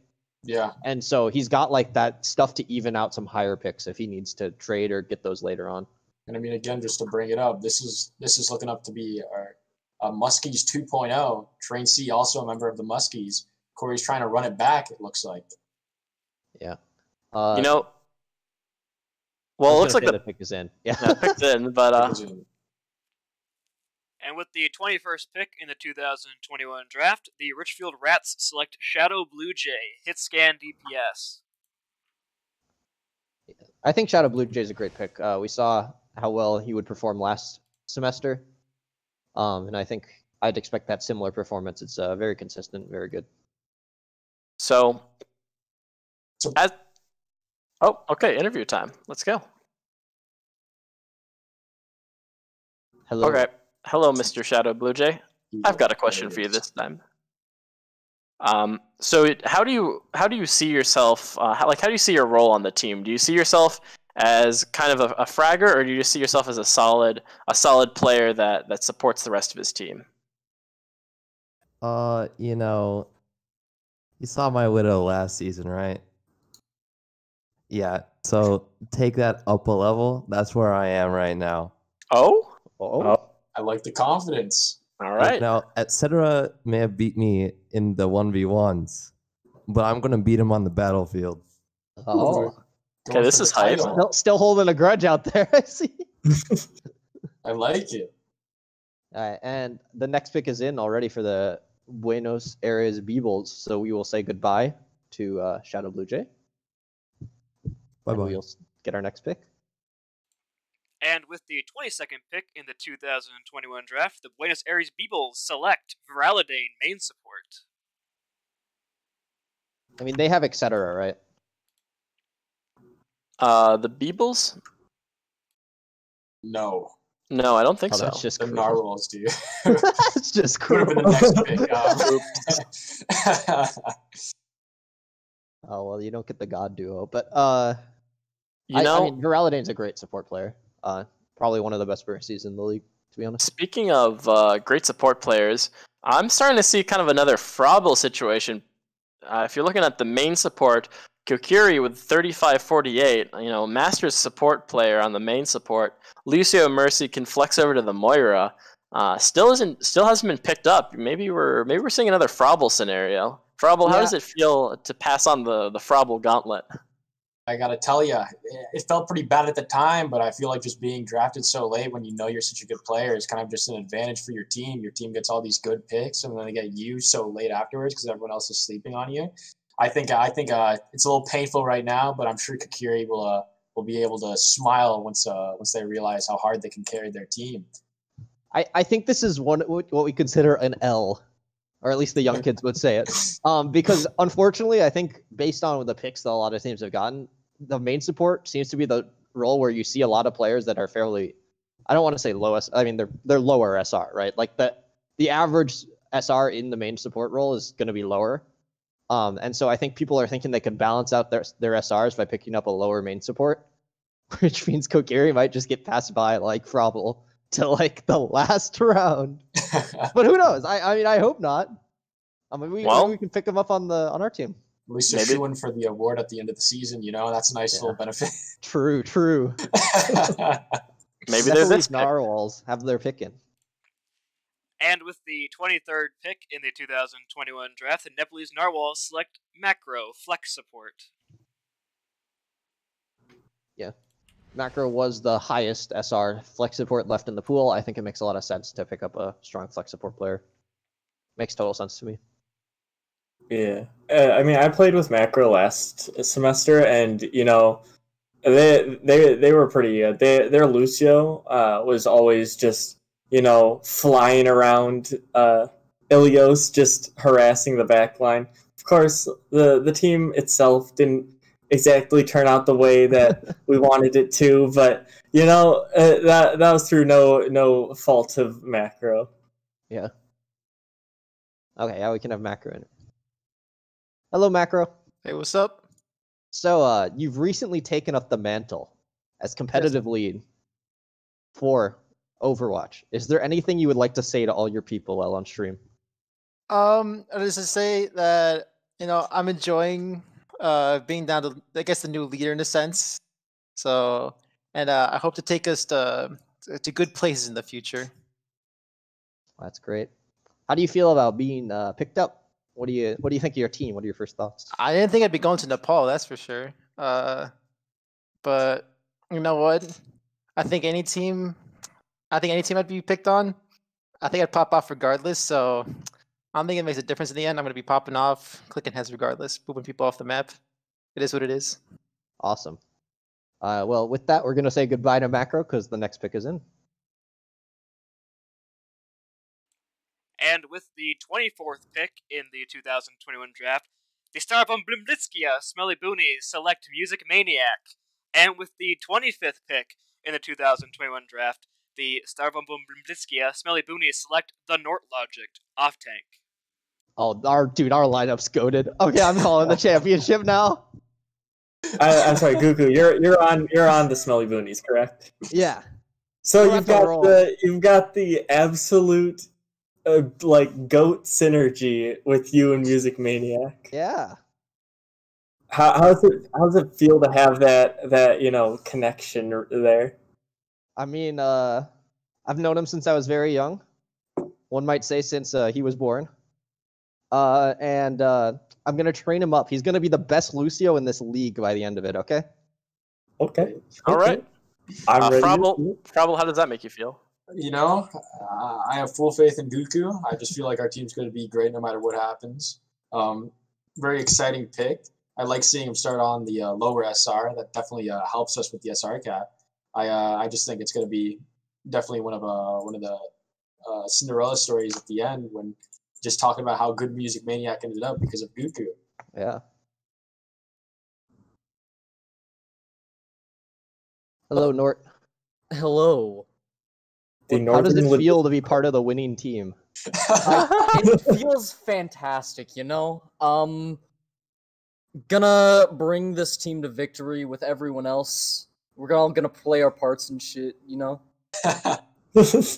Yeah. And so he's got like that stuff to even out some higher picks if he needs to trade or get those later on. And I mean, again, just to bring it up, this is this is looking up to be our uh, Muskies two point oh. Train C, also a member of the Muskies. Corey's trying to run it back, it looks like. Yeah. Uh, you know, well, it looks like the pick is in. Yeah, no, pick's in, but... Uh... And with the twenty-first pick in the two thousand twenty-one draft, the Richfield Rats select Shadow Blue Jay, hit scan D P S. I think Shadow Blue Jay is a great pick. Uh, we saw how well he would perform last semester. Um, and I think I'd expect that similar performance. It's uh, very consistent, very good. So, as... oh, okay, interview time. Let's go. Hello. Okay. Hello, Mister Shadow Blue Jay. I've got a question for you this time. Um, so, it, how do you how do you see yourself? Uh, how, like, how do you see your role on the team? Do you see yourself as kind of a, a fragger, or do you just see yourself as a solid a solid player that that supports the rest of his team? Uh, you know, you saw my widow last season, right? Yeah. So take that up a level. That's where I am right now. Oh, oh, oh. I like the confidence. All right. Like now, et cetera may have beat me in the one v ones, but I'm gonna beat him on the battlefield. Oh. Okay, this is hype. Still, still holding a grudge out there, I see. I like it. All right, and the next pick is in already for the Buenos Aires Beebles, so we will say goodbye to uh, Shadow Blue Jay. Bye-bye. We'll get our next pick. And with the twenty-second pick in the two thousand twenty-one draft, the Buenos Aires Beebles select Viralidane main support. I mean, they have et cetera, right? Uh, the Beebles? No. No, I don't think oh, so. That's just the Narwhals, do you? It's just cool. Could have been the next pick. Um, Oh, well, you don't get the God duo, but, uh, you I, know, I mean, Viralidane's a great support player. Uh, probably one of the best versies in the league, to be honest. Speaking of uh, great support players, I'm starting to see kind of another Frobel situation. Uh, if you're looking at the main support, Kokiri with thirty-five forty-eight, you know, Masters support player on the main support. Lucio Mercy can flex over to the Moira. Uh, still isn't, still hasn't been picked up. Maybe we're, maybe we're seeing another Frobel scenario. Frobel, how yeah. does it feel to pass on the, the Frobel gauntlet? I gotta tell you, it felt pretty bad at the time, but I feel like just being drafted so late when you know you're such a good player is kind of just an advantage for your team. Your team gets all these good picks, and then they get you so late afterwards because everyone else is sleeping on you. I think I think uh, it's a little painful right now, but I'm sure Kokiri will uh, will be able to smile once uh, once they realize how hard they can carry their team. I, I think this is one what we consider an L. Or at least the young kids would say it. Um, because, unfortunately, I think based on the picks that a lot of teams have gotten, the main support seems to be the role where you see a lot of players that are fairly, I don't want to say low S R, I mean, they're they're lower S R, right? Like, the, the average S R in the main support role is going to be lower. Um, and so I think people are thinking they can balance out their, their S Rs by picking up a lower main support, which means Kokiri might just get passed by, like, Frobel to like the last round. But who knows? I I mean, I hope not. I mean, we well, we can pick them up on the on our team. At least you're shooing for the award at the end of the season, you know. That's a nice yeah. little benefit. True, true. Maybe they're this Narwhals have their pick in. And with the twenty-third pick in the two thousand twenty-one draft, the Nepalese Narwhal select Macro Flex Support. Yeah. Macro was the highest S R Flex Support left in the pool. I think it makes a lot of sense to pick up a strong Flex Support player. Makes total sense to me. Yeah. Uh, I mean, I played with Macro last semester, and, you know, they they they were pretty good. They, their Lucio uh, was always just... you know, flying around uh, Ilios, just harassing the backline. Of course, the, the team itself didn't exactly turn out the way that we wanted it to, but, you know, uh, that that was through no no fault of Macro. Yeah. Okay, yeah, we can have Macro in it. Hello, Macro. Hey, what's up? So, uh, you've recently taken up the mantle as competitive yes. lead for... Overwatch. Is there anything you would like to say to all your people while on stream? Um, just to say that, you know, I'm enjoying uh being down to, I guess, the new leader in a sense. So, and uh, I hope to take us to to good places in the future. That's great. How do you feel about being uh, picked up? What do you What do you think of your team? What are your first thoughts? I didn't think I'd be going to Nepal. That's for sure. Uh, but you know what? I think any team. I think any team I'd be picked on, I think I'd pop off regardless. So I don't think it makes a difference in the end. I'm going to be popping off, clicking heads regardless, moving people off the map. It is what it is. Awesome. Uh, well, with that, we're going to say goodbye to Macro because the next pick is in. And with the twenty-fourth pick in the two thousand twenty-one draft, the Steron Blievskia Smelly Boonies select Music Maniac. And with the twenty-fifth pick in the two thousand twenty-one draft, the Steron Blievskia Smelly Boonies select the Nort Logic off tank. Oh, our dude, our lineup's goated. Okay, I'm calling the championship now. I, I'm sorry, Gugu, you're you're on you're on the Smelly Boonies, correct? Yeah. So we'll you've got the you've got the absolute uh, like goat synergy with you and Music Maniac. Yeah. How how's it how's it feel to have that that you know connection there? I mean, uh, I've known him since I was very young. One might say since uh, he was born. Uh, and uh, I'm going to train him up. He's going to be the best Lucio in this league by the end of it, okay? Okay. All okay. right. I'm uh, ready. Frabble, Frabble, how does that make you feel? You know, uh, I have full faith in Goku. I just feel like our team's going to be great no matter what happens. Um, very exciting pick. I like seeing him start on the uh, lower S R. That definitely uh, helps us with the S R cap. I uh, I just think it's going to be definitely one of uh one of the uh, Cinderella stories at the end when just talking about how good Music Maniac ended up because of Goku. Yeah. Hello, Nort. Hello. How does it feel to be part of the winning team? uh, it feels fantastic, you know. Um, gonna bring this team to victory with everyone else. We're all gonna play our parts and shit, you know. You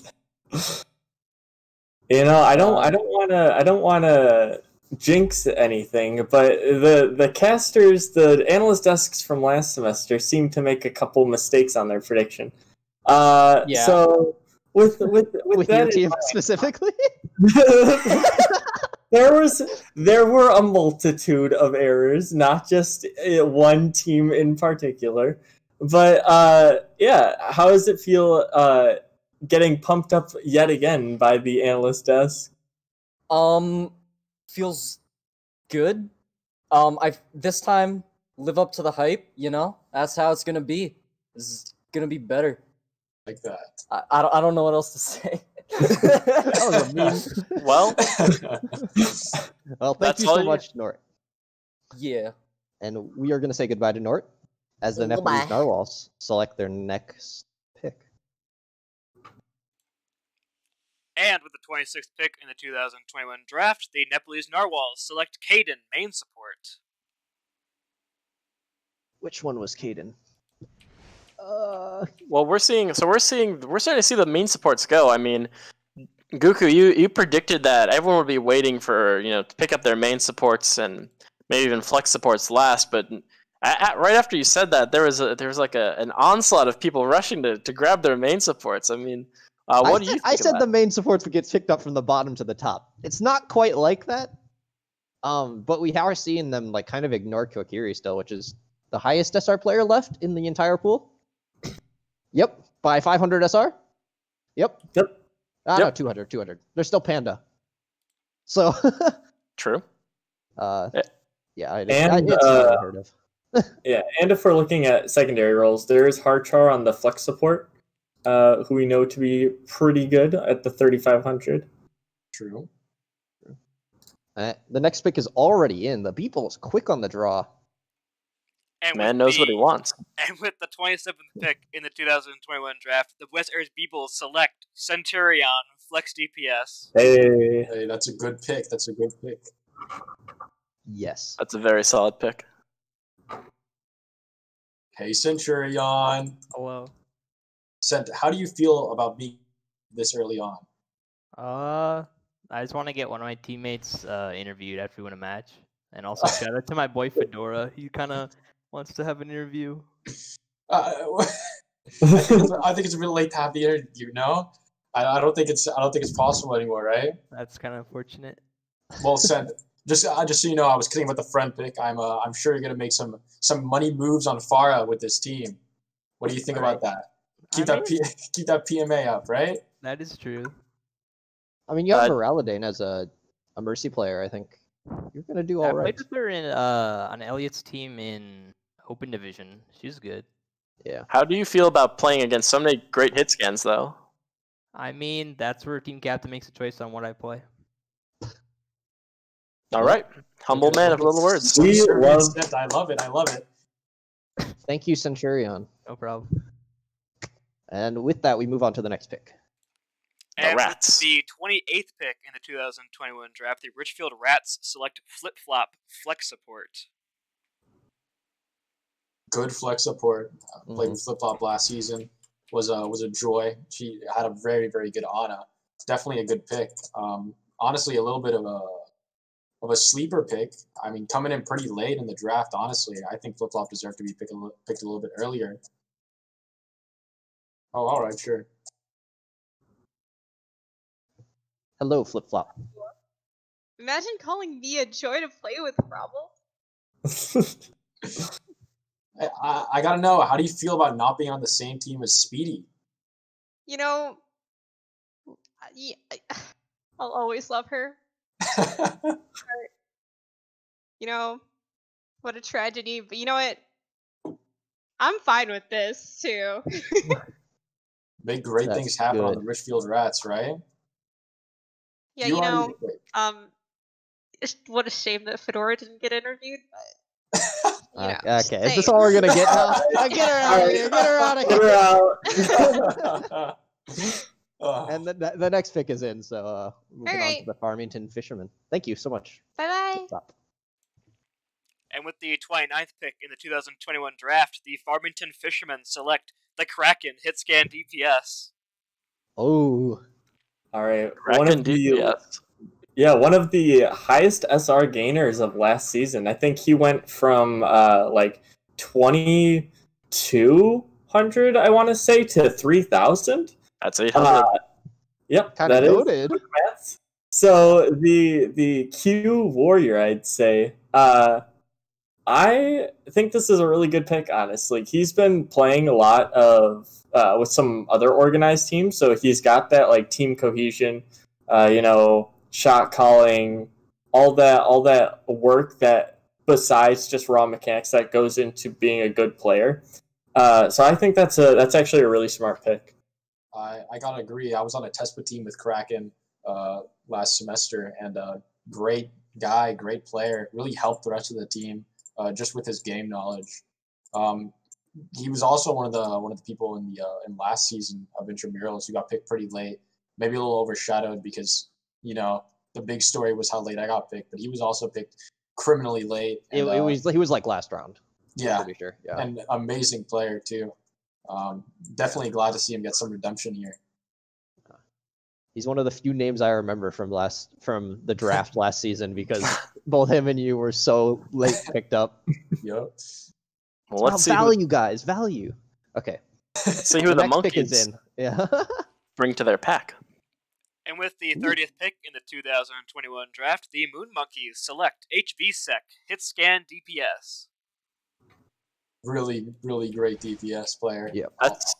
know, I don't, I don't wanna, I don't wanna jinx anything, but the the casters, the analyst desks from last semester, seem to make a couple mistakes on their prediction. Uh, yeah. So with with with, with that your team specifically, there was there were a multitude of errors, not just one team in particular. But, uh, yeah, how does it feel uh, getting pumped up yet again by the analyst desk? Um, feels good. Um, I this time, live up to the hype, you know? That's how it's going to be. It's going to be better. Like that. I, I, don't, I don't know what else to say. That was a mean... Well, well thank That's you so you... much, Nort. Yeah. And we are going to say goodbye to Nort. As the Goodbye. Nepalese Narwhals select their next pick. And with the twenty-sixth pick in the two thousand twenty-one draft, the Nepalese Narwhals select Kaden, main support. Which one was Kaden? Uh. Well, we're seeing. So we're seeing. We're starting to see the main supports go. I mean, Goku, you you predicted that everyone would be waiting for you know to pick up their main supports and maybe even flex supports last, but. At, right after you said that, there was a, there was like a an onslaught of people rushing to, to grab their main supports. I mean, Uh, what I do said, you think I said the main supports would get picked up from the bottom to the top. It's not quite like that, um, but we are seeing them like kind of ignore Kokiri still, which is the highest S R player left in the entire pool. Yep, by five hundred S R. Yep. Yep. Ah, yep. No, two hundred, two hundred. They're still Panda. So. True. Uh, yeah, I, and, I, it's uh, unheard of. Yeah, and if we're looking at secondary roles, there is Harchar on the flex support. Uh, who we know to be pretty good at the thirty-five hundred. True. True. Uh, the next pick is already in. The Beeple is quick on the draw. And man knows the, what he wants. And with the twenty-seventh pick in the two thousand twenty-one draft, the Buenos Aires Beebles select Centurion Flex D P S. Hey, hey, that's a good pick. That's a good pick. Yes. That's a very solid pick. Hey, Centurion. Hello. How do you feel about being this early on? Uh, I just want to get one of my teammates uh, interviewed after we win a match. And also shout out to my boy Fedora. He kind of wants to have an interview. Uh, I, think I think it's really late to have the interview, no? I, I don't think it's I don't think it's possible anymore, right? That's kind of unfortunate. Well said. Just uh, just so you know, I was kidding about the friend pick. I'm uh, I'm sure you're gonna make some some money moves on Farah with this team. What do you think All about right. that? Keep I that mean, P keep that P M A up, right? That is true. I mean, you have uh, Feralidane as a a Mercy player. I think you're gonna do all I right. I played with her in uh on Elliot's team in Open Division. She's good. Yeah. How do you feel about playing against so many great hit scans, though? I mean, that's where team captain makes a choice on what I play. All right, humble man of little words. We love I love it. I love it. Thank you, Centurion. No problem. And with that, we move on to the next pick. The and Rats. The twenty-eighth pick in the two thousand twenty-one draft, the Richfield Rats select Flip Flop Flex Support. Good flex support. Mm-hmm. Played with Flip Flop last season. Was a was a joy. She had a very very good Ana. Definitely a good pick. Um, honestly, a little bit of a of a sleeper pick. I mean, coming in pretty late in the draft. Honestly, I think Flip Flop deserved to be picked a, picked a little bit earlier. Oh, all right, sure. Hello, Flip Flop. Imagine calling me a joy to play with, Robble. I, I, I gotta know, how do you feel about not being on the same team as Speedy? You know, I, I'll always love her. You know, what a tragedy. But you know what? I'm fine with this, too. Make great That's things happen good. on the Richfield Rats, right? Yeah, you, you know, um, it's, what a shame that Fedora didn't get interviewed. But, you uh, know, okay, is this all we're gonna get? Now? uh, get her out of here! Get her out of here! Get her out! And the, the next pick is in, so uh, moving right. on to the Farmington Fishermen. Thank you so much. Bye bye. And with the twenty-ninth pick in the two thousand twenty-one draft, the Farmington Fishermen select the Kraken Hitscan D P S. Oh. All right. Kraken one of the, yeah, one of the highest S R gainers of last season. I think he went from uh, like twenty-two hundred, I want to say, to three thousand. That's eight hundred. Uh, yep. Kind of noted. Is. So the, the Q Warrior, I'd say, uh, I think this is a really good pick, honestly. He's been playing a lot of uh, with some other organized teams, so he's got that like team cohesion, uh, you know, shot calling, all that, all that work that besides just raw mechanics that goes into being a good player. Uh, so I think that's a that's actually a really smart pick. I I gotta agree. I was on a T E S P A team with Kraken uh, last semester, and a great guy, great player, really helped the rest of the team. Uh, just with his game knowledge, um, he was also one of the one of the people in the uh, in last season of intramurals who got picked pretty late, maybe a little overshadowed because you know the big story was how late I got picked, but he was also picked criminally late. And, it, it uh, was he was like last round. Yeah, to be sure. Yeah, an amazing player too. Um, definitely glad to see him get some redemption here. He's one of the few names I remember from last from the draft last season because both him and you were so late picked up. Yep. Well, let's see value, who... guys. Value. Okay. Let's see who the, the monkeys is in. Yeah. bring to their pack. And with the thirtieth pick in the two thousand twenty-one draft, the Moon Monkeys select H V S E C, hit scan D P S. Really, really great D P S player. Yeah, that's.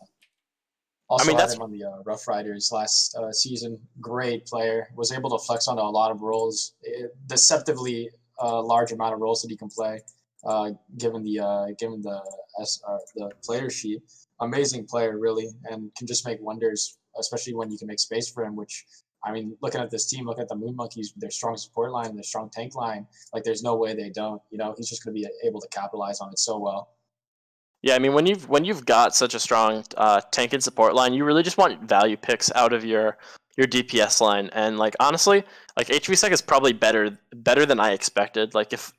Also I mean, had that's... him on the uh, Rough Riders last uh, season. Great player. Was able to flex onto a lot of roles. It, deceptively uh, large amount of roles that he can play, uh, given the uh, given the uh, the player sheet. Amazing player, really, and can just make wonders, especially when you can make space for him, which, I mean, looking at this team, looking at the Moon Monkeys, their strong support line, their strong tank line, like, there's no way they don't. You know, he's just going to be able to capitalize on it so well. Yeah, I mean, when you've when you've got such a strong uh, tank and support line, you really just want value picks out of your your D P S line. And like honestly, like H V S E C is probably better better than I expected. Like if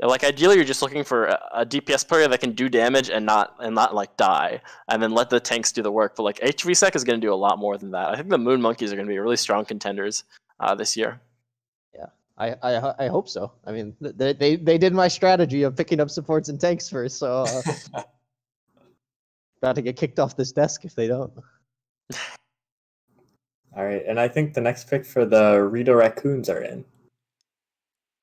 like ideally you're just looking for a, a D P S player that can do damage and not and not like die, and then let the tanks do the work. But like H V S E C is going to do a lot more than that. I think the Moon Monkeys are going to be really strong contenders uh, this year. Yeah, I, I I hope so. I mean, they they they did my strategy of picking up supports and tanks first, so. Uh... About to get kicked off this desk if they don't. All right, and I think the next pick for the Rita Raccoons are in.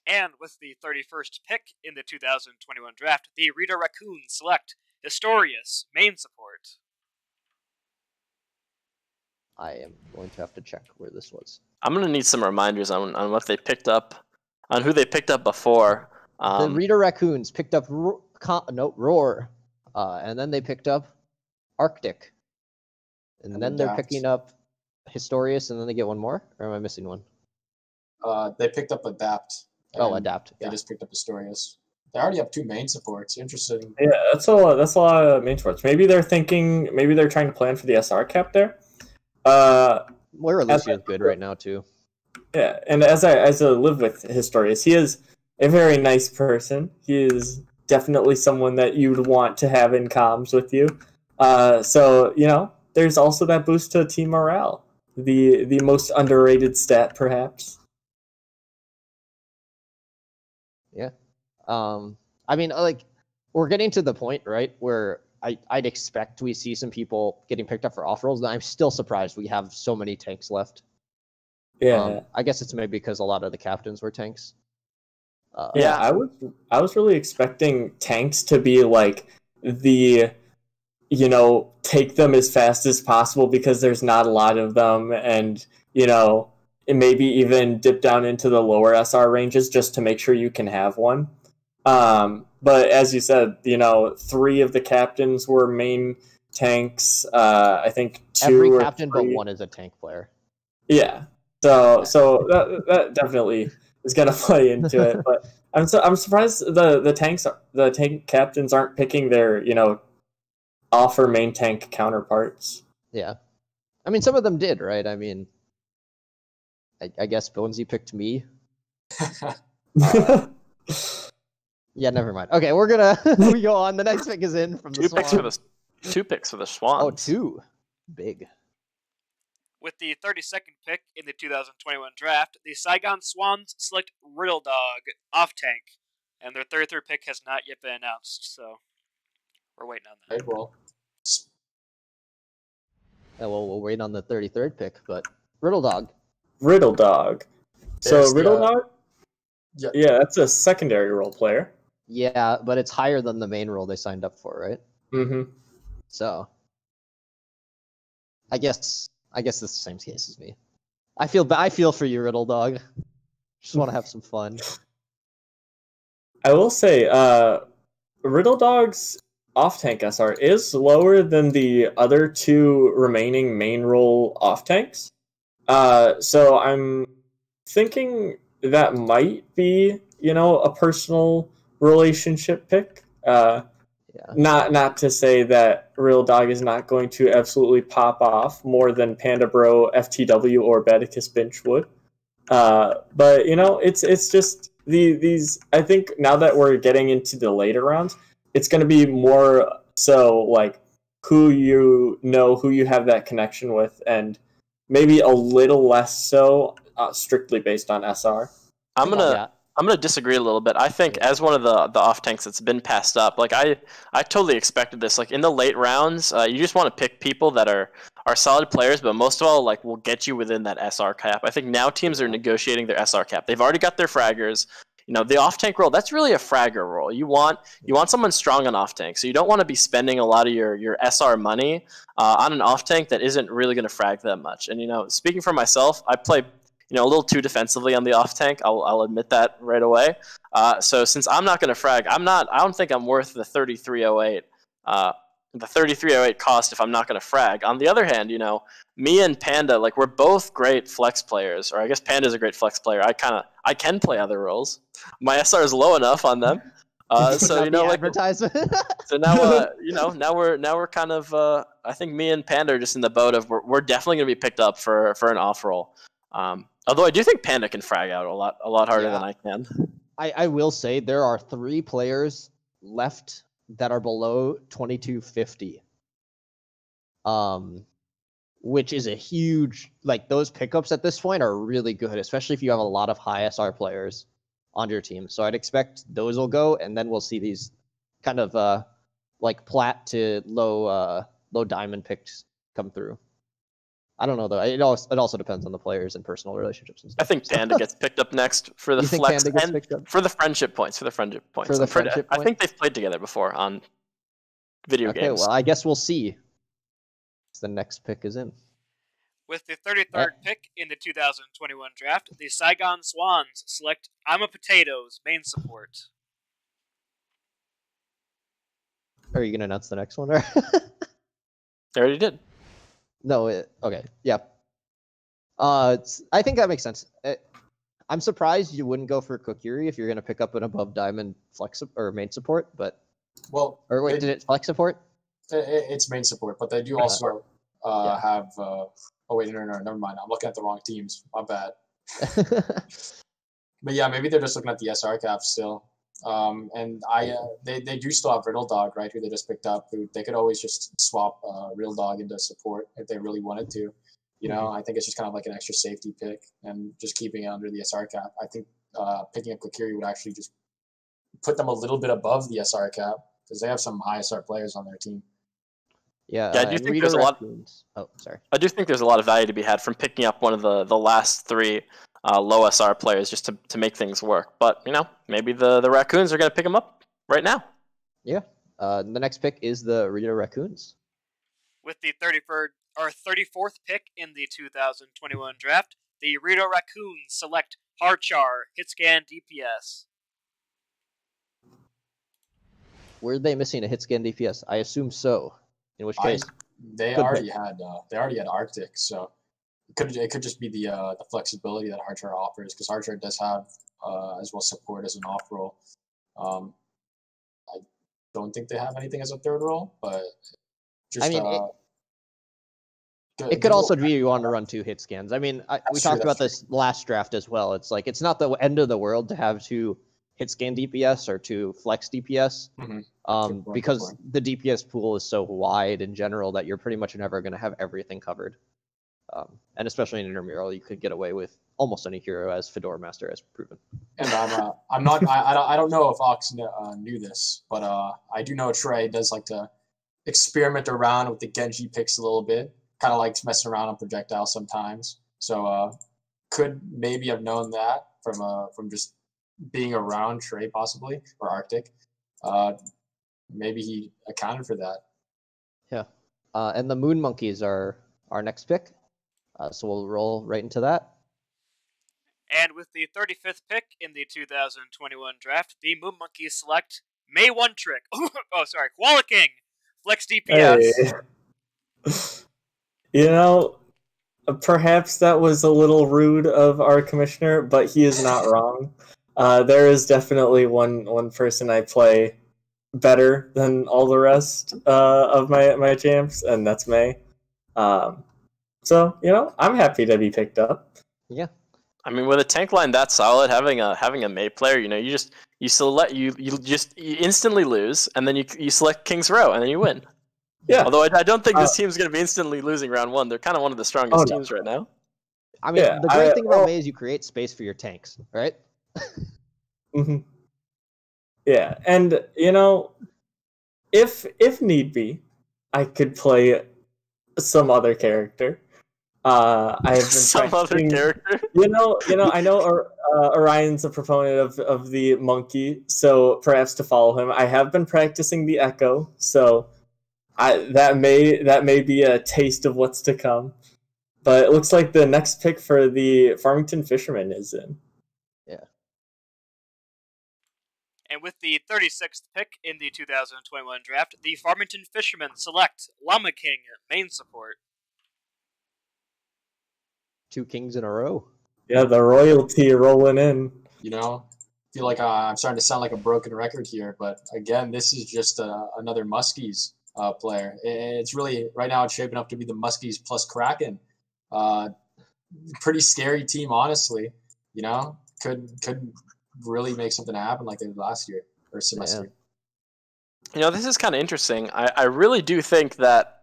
And with the thirty-first pick in the two thousand twenty-one draft, the Rita Raccoons select Historius, main support. I am going to have to check where this was. I'm going to need some reminders on on what they picked up, on who they picked up before. Um, the Rita Raccoons picked up Ro- Con- no, Roar, uh, and then they picked up Arctic, and, and then they're Dax. Picking up Historius, and then they get one more. Or am I missing one? Uh, they picked up Adapt. Oh, Adapt. They yeah. just picked up Historius. They already have two main supports. Interesting. Yeah, that's a lot, that's a lot of main supports. Maybe they're thinking. Maybe they're trying to plan for the S R cap there. Uh, Moira Lucia is good right now too. Yeah, and as I as I live with Historius, he is a very nice person. He is definitely someone that you'd want to have in comms with you. Uh, so, you know, there's also that boost to team morale, the the most underrated stat, perhaps. Yeah. Um, I mean, like, we're getting to the point, right, where I, I'd expect we see some people getting picked up for off-rolls, and I'm still surprised we have so many tanks left. Yeah. Um, I guess it's maybe because a lot of the captains were tanks. Uh, yeah, I was, I was really expecting tanks to be, like, the... you know, take them as fast as possible because there's not a lot of them, and, you know, maybe even dip down into the lower S R ranges just to make sure you can have one. Um, but as you said, you know, three of the captains were main tanks. Uh, I think two Every or captain three. But one is a tank player. Yeah. So so that, that definitely is going to play into it. But I'm su- I'm surprised the, the tanks, the tank captains aren't picking their, you know, offer main tank counterparts. Yeah. I mean, some of them did, right? I mean, I, I guess Bonesy picked me. uh, yeah, never mind. Okay, we're going to we go on. The next pick is in from the two Swan. Picks for the, two picks for the Swan. Oh, two. Big. With the thirty-second pick in the two thousand twenty-one draft, the Saigon Swans select Riddle Dog off tank, and their thirty-third pick has not yet been announced, so... we're waiting on that. Well, we'll wait on the thirty-third pick, but Riddle Dog. Riddle Dog. So There's Riddle the, Dog? Yeah. yeah, that's a secondary role player. Yeah, but it's higher than the main role they signed up for, right? Mm-hmm. So, I guess I guess this is the same case as me. I feel I feel for you, Riddle Dog. Just want to have some fun. I will say, uh, Riddle Dog's off-tank S R is lower than the other two remaining main role off-tanks. Uh, so I'm thinking that might be, you know, a personal relationship pick. Uh, yeah. Not not to say that Real Dog is not going to absolutely pop off more than Panda Bro, F T W, or Baticus Bench would. Uh, but, you know, it's it's just the these... I think now that we're getting into the later rounds, it's going to be more so like who you know, who you have that connection with, and maybe a little less so uh, strictly based on S R. I'm gonna oh, yeah. I'm gonna disagree a little bit. I think as one of the the off tanks that's been passed up, like I I totally expected this. Like in the late rounds, uh, you just want to pick people that are. are solid players, but most of all, like, will get you within that S R cap. I think now teams are negotiating their S R cap. They've already got their fraggers. You know, the off-tank role, that's really a fragger role. You want you want someone strong on off-tank, so you don't want to be spending a lot of your, your S R money uh, on an off-tank that isn't really going to frag that much. And, you know, speaking for myself, I play, you know, a little too defensively on the off-tank. I'll, I'll admit that right away. Uh, so since I'm not going to frag, I'm not, I don't think I'm worth the thirty-three oh eight uh, the thirty-three oh eight cost if I'm not going to frag. On the other hand, you know, me and Panda, like, we're both great flex players, or I guess Panda's a great flex player. I kind of, I can play other roles. My S R is low enough on them, uh, so you know, like, so now, uh, you know, now we're now we're kind of, uh, I think me and Panda are just in the boat of we're we're definitely going to be picked up for for an off roll. Um, although I do think Panda can frag out a lot a lot harder yeah. than I can. I, I will say there are three players left that are below twenty-two fifty, um, which is a huge, like, those pickups at this point are really good, especially if you have a lot of high S R players on your team. So I'd expect those will go, and then we'll see these kind of uh, like plat to low uh, low diamond picks come through. I don't know, though. It also, it also depends on the players and personal relationships and stuff. I think Panda gets picked up next for the flex and for the friendship points. For the friendship points. For the friendship I, point? I think they've played together before on video okay, games. Okay, well, I guess we'll see. The next pick is in. With the thirty-third pick in the two thousand twenty-one draft, the Saigon Swans select I'm a Potatoes main support. Are you going to announce the next one? Or they already did. No, it, okay, yeah. Uh, it's, I think that makes sense. It, I'm surprised you wouldn't go for Kokiri if you're going to pick up an above diamond flex or main support, but... Well... Or wait, it, did it flex support? It, it's main support, but they do also uh, uh, yeah. have... Uh, oh, wait, no, no, no, never mind. I'm looking at the wrong teams. My bad. But yeah, maybe they're just looking at the S R cap still. Um, and I, uh, they, they do still have Riddle Dog, right, who they just picked up. Who they could always just swap uh, Riddle Dog into support if they really wanted to. You know, I think it's just kind of like an extra safety pick and just keeping it under the S R cap. I think uh, picking up Kokiri would actually just put them a little bit above the S R cap because they have some high S R players on their team. Yeah, yeah, I do uh, think there's a lot. Oh, sorry. I do think there's a lot of value to be had from picking up one of the the last three uh, low S R players just to to make things work. But you know, maybe the the Raccoons are going to pick them up right now. Yeah. Uh, the next pick is the Rita Raccoons. With the thirty-third or thirty-fourth pick in the two thousand twenty-one draft, the Rita Raccoons select Harchar, Hitscan D P S. Were they missing a Hitscan D P S? I assume so. In which case, I, they already pick. had uh, they already had Arctic, so it could it could just be the uh, the flexibility that Harchar offers, because Harchar does have uh, as well support as an off roll. Um, I don't think they have anything as a third roll, but just I mean, uh, it, it could also be you want to run two hit scans. I mean, I, we true, talked about true. this last draft as well. It's like it's not the end of the world to have two hit scan D P S or to flex D P S, mm-hmm. um, point, because the D P S pool is so wide in general that you're pretty much never going to have everything covered. Um, and especially in intramural, you could get away with almost any hero, as Fedora Master has proven. And I'm, uh, I'm not, I, I, don't, I don't know if Ox kn uh, knew this, but uh, I do know Trey does like to experiment around with the Genji picks a little bit, kind of likes messing around on projectiles sometimes. So uh, could maybe have known that from uh, from just being around Trey, possibly, or Arctic. Uh, maybe he accounted for that. Yeah. Uh, and the Moon Monkeys are our next pick. Uh, so we'll roll right into that. And with the thirty-fifth pick in the two thousand twenty-one draft, the Moon Monkeys select May One Trick. oh, sorry. Koala King. Flex D P S. Hey. You know, perhaps that was a little rude of our commissioner, but he is not wrong. Uh, there is definitely one one person I play better than all the rest uh, of my my champs, and that's May. Um, so you know, I'm happy to be picked up. Yeah, I mean, with a tank line that solid, having a having a May player, you know, you just you select you you just you instantly lose, and then you you select King's Row, and then you win. Yeah. Although I, I don't think this uh, team's going to be instantly losing round one. They're kind of one of the strongest oh, no. teams right now. I mean, yeah, the great I, thing about oh, May is you create space for your tanks, right? Mm-hmm. Yeah, and you know, if if need be, I could play some other character. Uh, I have been some other character. You know, you know. I know or, uh, Orion's a proponent of of the monkey, so perhaps to follow him. I have been practicing the echo, so I that may that may be a taste of what's to come. But it looks like the next pick for the Farmington Fishermen is in. Yeah. And with the thirty-sixth pick in the two thousand twenty-one draft, the Farmington Fishermen select Llama King, main support. Two kings in a row. Yeah, the royalty rolling in. You know, I feel like uh, I'm starting to sound like a broken record here, but again, this is just uh, another Muskies uh, player. It's really, right now, it's shaping up to be the Muskies plus Kraken. Uh, pretty scary team, honestly. You know, could could really make something happen like they did last year or semester. Yeah. You know, this is kind of interesting. I, I really do think that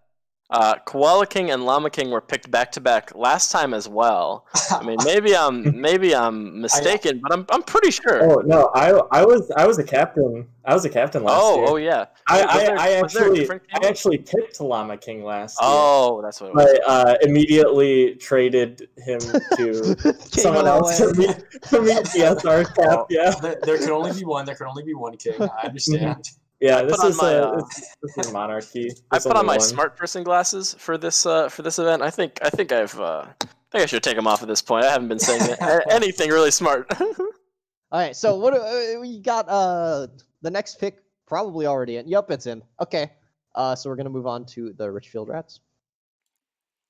uh, Koala King and Llama King were picked back to back last time as well. I mean, maybe I'm maybe I'm mistaken, but I'm I'm pretty sure. Oh no, I I was I was a captain. I was a captain last oh, year. Oh oh yeah. I I, there, I actually I actually picked Llama King last oh, year. Oh, that's what it was. But uh, immediately traded him to someone else to meet, to meet the S R cap. Yeah. There, there could only be one. There could only be one king. I understand. Yeah, this is, my, a, uh, this, this is monarchy. There's I put on my one. smart person glasses for this uh, for this event. I think I think I've uh, I think I should take them off at this point. I haven't been saying anything really smart. All right, so what uh, we got? Uh, the next pick probably already in. Yep, it's in. Okay, uh, so we're gonna move on to the Richfield Rats.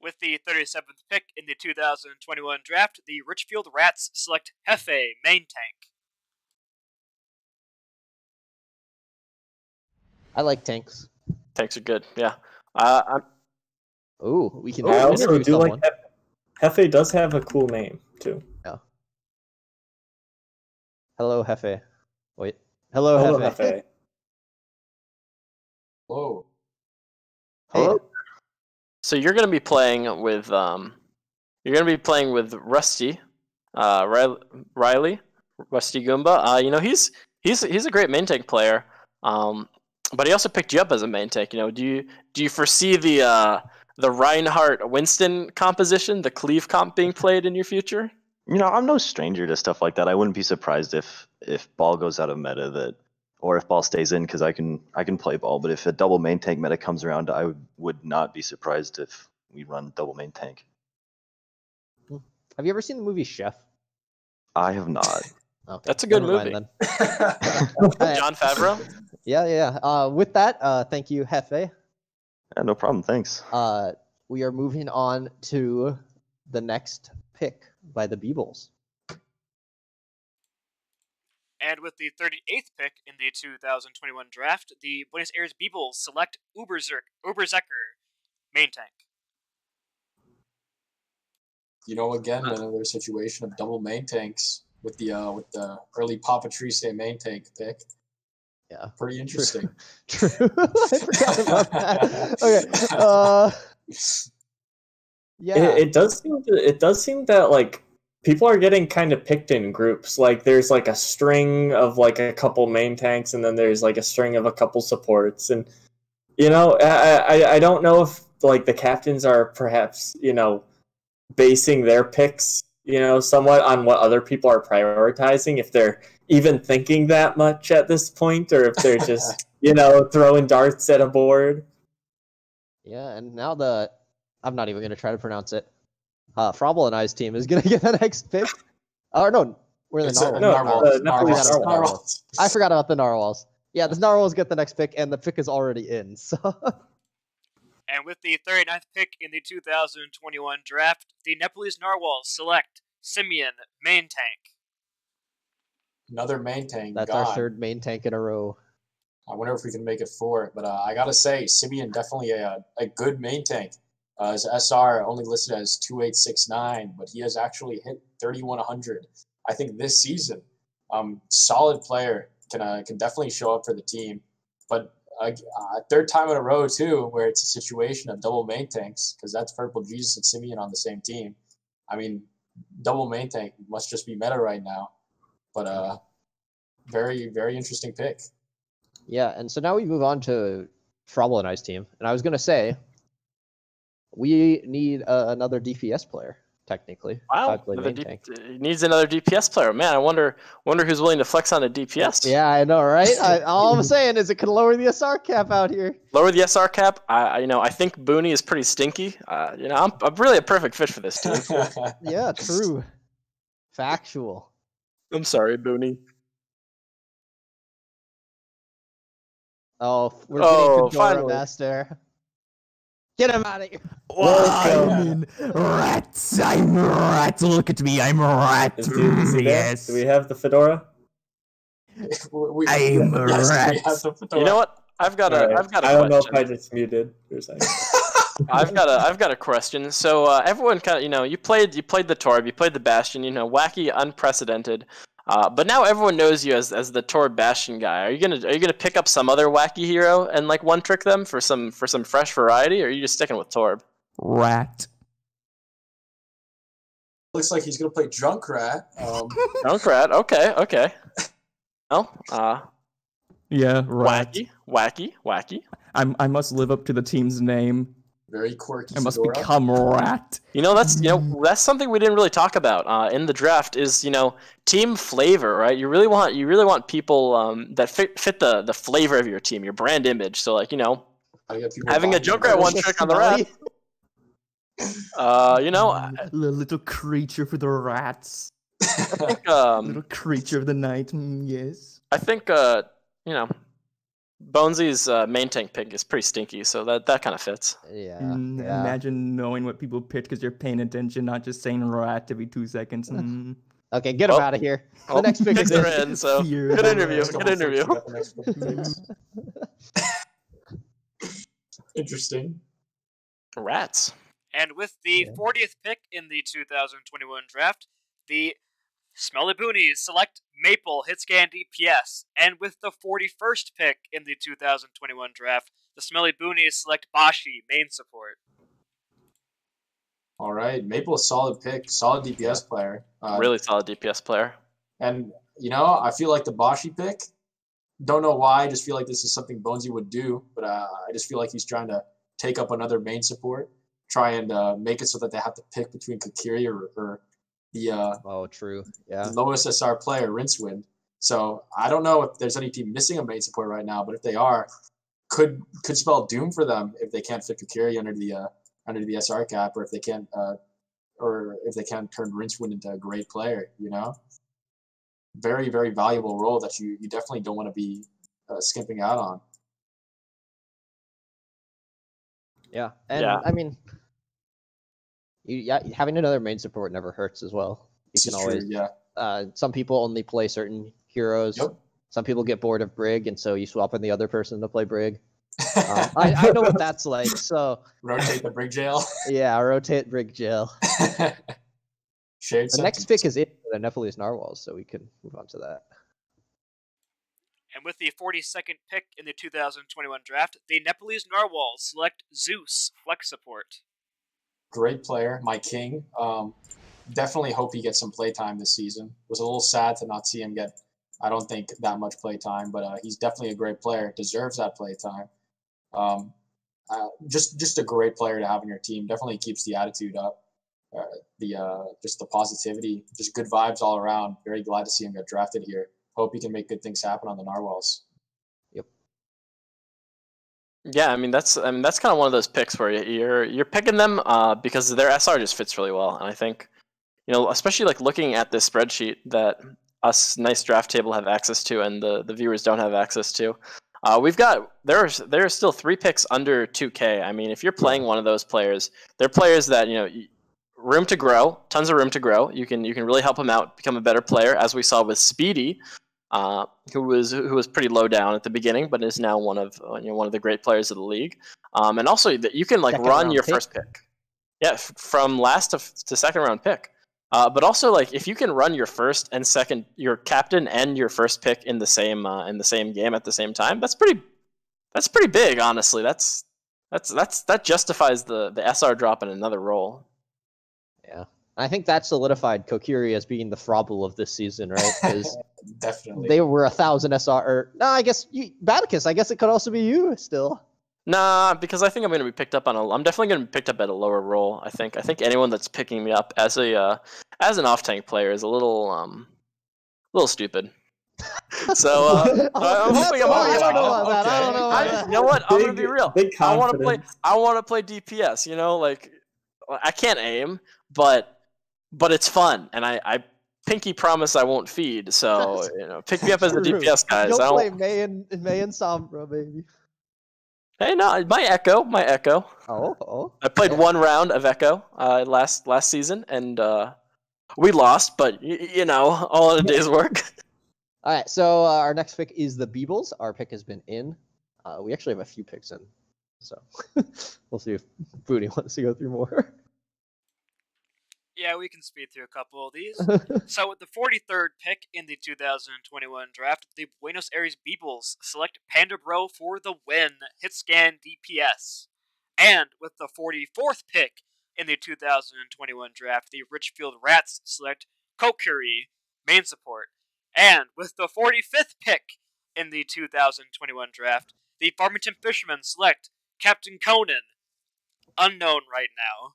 With the thirty-seventh pick in the two thousand twenty-one draft, the Richfield Rats select Hefe, main tank. I like tanks. Tanks are good. Yeah. Uh, I'm... Ooh, we can. Ooh, I also do someone. like Hefe. Hefe does have a cool name too. Yeah. Hello, Hefe. Wait. Hello, Hello Hefe. Hefe. Whoa. Hello. Hey. So you're gonna be playing with um, you're gonna be playing with Rusty, uh, Riley, Riley Rusty Goomba. Uh, you know he's he's he's a great main tank player. Um. But he also picked you up as a main tank. You know, do you do you foresee the uh, the Reinhardt Winston composition, the Cleave comp being played in your future? You know, I'm no stranger to stuff like that. I wouldn't be surprised if if ball goes out of meta that, or if ball stays in because I can I can play ball. But if a double main tank meta comes around, I would not be surprised if we run double main tank. Have you ever seen the movie Chef? I have not. Okay. That's a good Never movie. Mind, John Favreau? Yeah, yeah. Uh, with that, uh, thank you, Hefe. Yeah, no problem. Thanks. Uh, we are moving on to the next pick by the Beebles. And with the thirty-eighth pick in the two thousand twenty-one draft, the Buenos Aires Beebles select Uberzerk, Uberzecker, main tank. You know, again, huh. another situation of double main tanks. With the uh, with the early Papa Patrice main tank pick, yeah, pretty interesting. True, True. I forgot about that. Okay, uh, yeah, it, it does seem to, it does seem that like people are getting kind of picked in groups. Like there's like a string of like a couple main tanks, and then there's like a string of a couple supports, and you know, I I, I don't know if like the captains are perhaps you know basing their picks. You know, somewhat on what other people are prioritizing, if they're even thinking that much at this point, or if they're just, you know, throwing darts at a board. Yeah, and now the... I'm not even going to try to pronounce it. Uh, Frobel and I's team is going to get the next pick. Or no, we're the Narwhals. No, Narwhals. Narwhals. Narwhals. Narwhals. I forgot about the Narwhals. Yeah, the Narwhals get the next pick, and the pick is already in, so... And with the thirty-ninth pick in the two thousand twenty-one draft, the Nepalese Narwhal select Simeon, main tank. Another main tank. That's God. Our third main tank in a row. I wonder if we can make it four. But uh, I got to say, Simeon definitely a, a good main tank. Uh, his S R only listed as two eight six nine, but he has actually hit thirty-one hundred. I think this season, um, solid player. Can, uh, can definitely show up for the team. But... Uh, uh, third time in a row, too, where it's a situation of double main tanks, because that's Purple Jesus and Simeon on the same team. I mean, double main tank must just be meta right now. But uh, very, very interesting pick. Yeah, and so now we move on to Trouble and I's team. And I was going to say, We need uh, another D P S player, technically. Wow, D- needs another D P S player. Man, I wonder wonder who's willing to flex on a D P S. Yeah, I know, right? I, all I'm saying is it could lower the S R cap out here. Lower the S R cap. I, you know, I think Boonie is pretty stinky. Uh, you know, I'm I'm really a perfect fit for this team. Yeah, true, factual. I'm sorry, Boonie. Oh, we're oh, getting Fedora Master. Get him out of here. Whoa, I'm in rats. I'm rats. Look at me. I'm rats. Do you see yes. that? Do we have the Fedora? we, I'm yeah, rats. Yes, the fedora. You know what? I've got a. Right. I've got a I don't question. know if I just muted. For a second. I've got a. I've got a question. So uh, everyone kind of, you know, you played. You played the Torb. You played the Bastion. You know, wacky, unprecedented. Uh, but now everyone knows you as as the Torb Bastion guy. Are you gonna are you gonna pick up some other wacky hero and like one trick them for some for some fresh variety, or are you just sticking with Torb? Rat. Looks like he's gonna play Junkrat. Um... Junkrat. Okay. Okay. Well, uh, yeah. Rat. Wacky. Wacky. Wacky. I'm I must live up to the team's name. Very quirky. I must Fedora. become rat. You know, that's you know that's something we didn't really talk about uh, in the draft. Is you know team flavor, right? You really want you really want people um, that fit fit the, the flavor of your team, your brand image. So like you know, having a Junkrat one trick on the rat. Uh, you know, I, the little creature for the rats. I think, um, little creature of the night. Mm, yes. I think uh, you know. Bonesy's uh, main tank pick is pretty stinky, so that, that kind of fits. Yeah, mm, yeah. Imagine knowing what people pick because you're paying attention, not just saying rat every two seconds. Mm. Okay, get him oh. out of here. The oh. next pick is in, so good interview. Good interview. Interesting. Rats. And with the yeah. fortieth pick in the two thousand twenty-one draft, the Smelly Boonies select Maple, Hitscan D P S, and with the forty-first pick in the two thousand twenty-one draft, the Smelly Boonies select Bashi, main support. All right, Maple is a solid pick, solid D P S player. Uh, really solid D P S player. And, you know, I feel like the Bashi pick, don't know why, I just feel like this is something Bonesy would do, but uh, I just feel like he's trying to take up another main support, try and uh, make it so that they have to pick between Kikiri or... or The, uh, oh, true. Yeah. The lowest S R player, Rincewind. So I don't know if there's any team missing a main support right now, but if they are, could could spell doom for them if they can't fit Kikiri under the uh, under the S R cap, or if they can't uh, or if they can't turn Rincewind into a great player. You know, very very valuable role that you you definitely don't want to be uh, skimping out on. Yeah, and yeah. I mean. You, yeah, having another main support never hurts as well. You can always. True, yeah. Uh, some people only play certain heroes. Yep. Some people get bored of Brig, and so you swap in the other person to play Brig. Uh, I, I know what that's like. So rotate the Brig jail. Yeah, rotate Brig jail. Shared the next pick is it for the Nepalese Narwhals, so we can move on to that. And with the forty-second pick in the two thousand twenty-one draft, the Nepalese Narwhals select Zeus, flex support. Great player, my king. Um, definitely hope he gets some playtime this season. Was a little sad to not see him get, I don't think, that much playtime, but uh, he's definitely a great player. Deserves that playtime. Um, uh, just just a great player to have on your team. Definitely keeps the attitude up, uh, the uh, just the positivity, just good vibes all around. Very glad to see him get drafted here. Hope he can make good things happen on the Narwhals. Yeah, I mean that's I mean that's kind of one of those picks where you're you're picking them uh, because their S R just fits really well, and I think, you know, especially like looking at this spreadsheet that us nice draft table have access to, and the, the viewers don't have access to. Uh, we've got there are there are still three picks under two K. I mean, if you're playing one of those players, they're players that you know room to grow, tons of room to grow. You can you can really help them out, become a better player, as we saw with Speedy. Uh, who was who was pretty low down at the beginning, but is now one of you know one of the great players of the league. Um, and also that you can like second run your pick. first pick, yeah, f- from last to, f- to second round pick. Uh, but also like if you can run your first and second, your captain and your first pick in the same uh, in the same game at the same time, that's pretty that's pretty big, honestly. That's that's that's that justifies the the S R drop in another role. Yeah. I think that solidified Kokiri as being the Frobble of this season, right? Because definitely. They were a thousand S R. Or, no, I guess you, Baticus, I guess it could also be you still. Nah, because I think I'm going to be picked up on a. I'm definitely going to be picked up at a lower role. I think. I think anyone that's picking me up as a uh, as an off tank player is a little um, a little stupid. So uh, I'm hoping I'm. I don't know about that. I don't know about that. You know what? I'm going to be real. I want to play. I want to play D P S. You know, like I can't aim, but but it's fun, and I. I Pinky promise I won't feed, so you know, pick me up as the D P S guys. You'll I don't play May and May and Sombra, baby. Hey, no, my Echo, my Echo. Oh, oh. I played yeah. one round of Echo uh, last last season, and uh, we lost, but y you know, all in a day's work. All right, so uh, our next pick is the Beebles. Our pick has been in. Uh, we actually have a few picks in, so we'll see if Booty wants to go through more. Yeah, we can speed through a couple of these. So with the forty-third pick in the two thousand twenty-one draft, the Buenos Aires Beebles select Panda Bro for the win, hit scan D P S. And with the forty-fourth pick in the two thousand twenty-one draft, the Richfield Rats select Kokiri, main support. And with the forty-fifth pick in the two thousand twenty-one draft, the Farmington Fishermen select Captain Conan, unknown right now.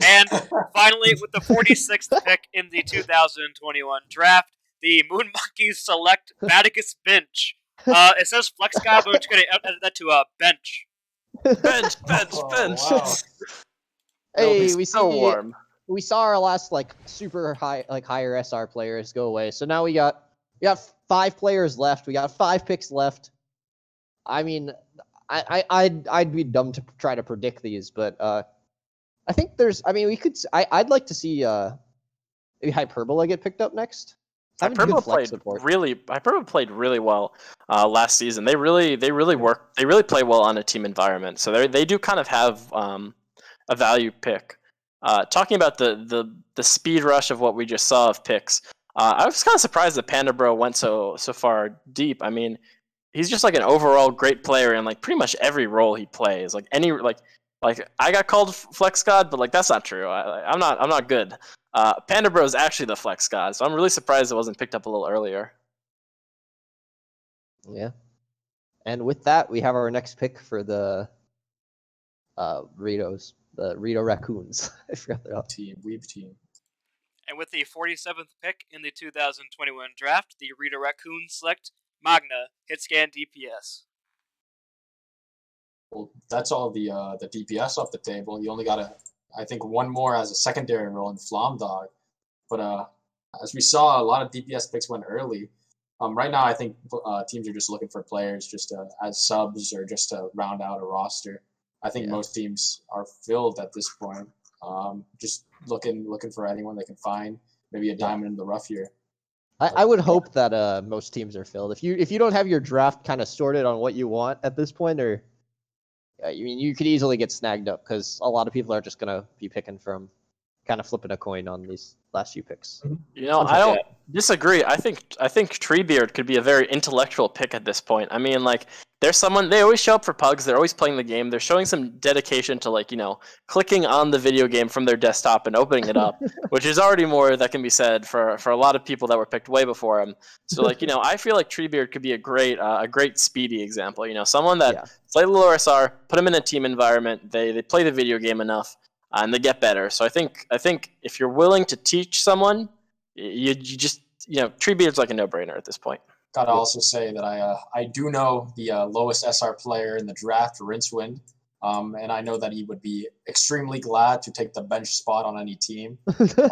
And finally, with the forty-sixth pick in the two thousand twenty-one draft, the Moon Monkeys select Vaticus Bench. Uh, it says Flex Guy, but we're just going to edit that to uh, Bench. Bench, Bench, oh, Bench. Wow. Hey, we so see, warm. We saw our last like super high, like higher S R players go away. So now we got we got five players left. We got five picks left. I mean, I, I I'd I'd be dumb to try to predict these, but. Uh, I think there's. I mean, we could. I, I'd like to see uh, maybe Hyperbola get picked up next. Hyperbola played support. really. Hyperbola played really well uh, last season. They really. They really work. They really play well on a team environment. So they they do kind of have um, a value pick. Uh, talking about the the the speed rush of what we just saw of picks, uh, I was kind of surprised that Panda Bro went so so far deep. I mean, he's just like an overall great player in like pretty much every role he plays. Like any like. Like I got called Flex God, but like that's not true. I, I'm not. I'm not good. Uh, Panda Bro is actually the Flex God, so I'm really surprised it wasn't picked up a little earlier. Yeah, and with that, we have our next pick for the uh, Ritos, the Rito Raccoons. I forgot their team. Weeb team. And with the forty-seventh pick in the two thousand twenty-one draft, the Rito Raccoons select Magna, hit scan D P S. Well, that's all the uh, the D P S off the table. You only got a, I think, one more as a secondary role in Flomdog. But uh, as we saw, a lot of D P S picks went early. Um, right now, I think uh, teams are just looking for players just to, as subs or just to round out a roster. I think yeah. most teams are filled at this point. Um, just looking looking for anyone they can find. Maybe a diamond yeah. in the rough here. I, I would hope that uh, most teams are filled. If you if you don't have your draft kind of sorted on what you want at this point, or I mean, you could easily get snagged up because a lot of people are just going to be picking from, kind of flipping a coin on these last few picks. You know, I don't disagree. I think I think Treebeard could be a very intellectual pick at this point. I mean, like, there's someone, they always show up for pugs. They're always playing the game. They're showing some dedication to, like, you know, clicking on the video game from their desktop and opening it up, which is already more that can be said for, for a lot of people that were picked way before him. So, like, you know, I feel like Treebeard could be a great uh, a great speedy example. You know, someone that yeah. played a little R S R, put them in a team environment. They, they play the video game enough. Uh, and they get better. So I think I think if you're willing to teach someone, you you just you know Treebeard's like a no-brainer at this point. Gotta also say that I uh, I do know the uh, lowest S R player in the draft, Rincewind, um, and I know that he would be extremely glad to take the bench spot on any team.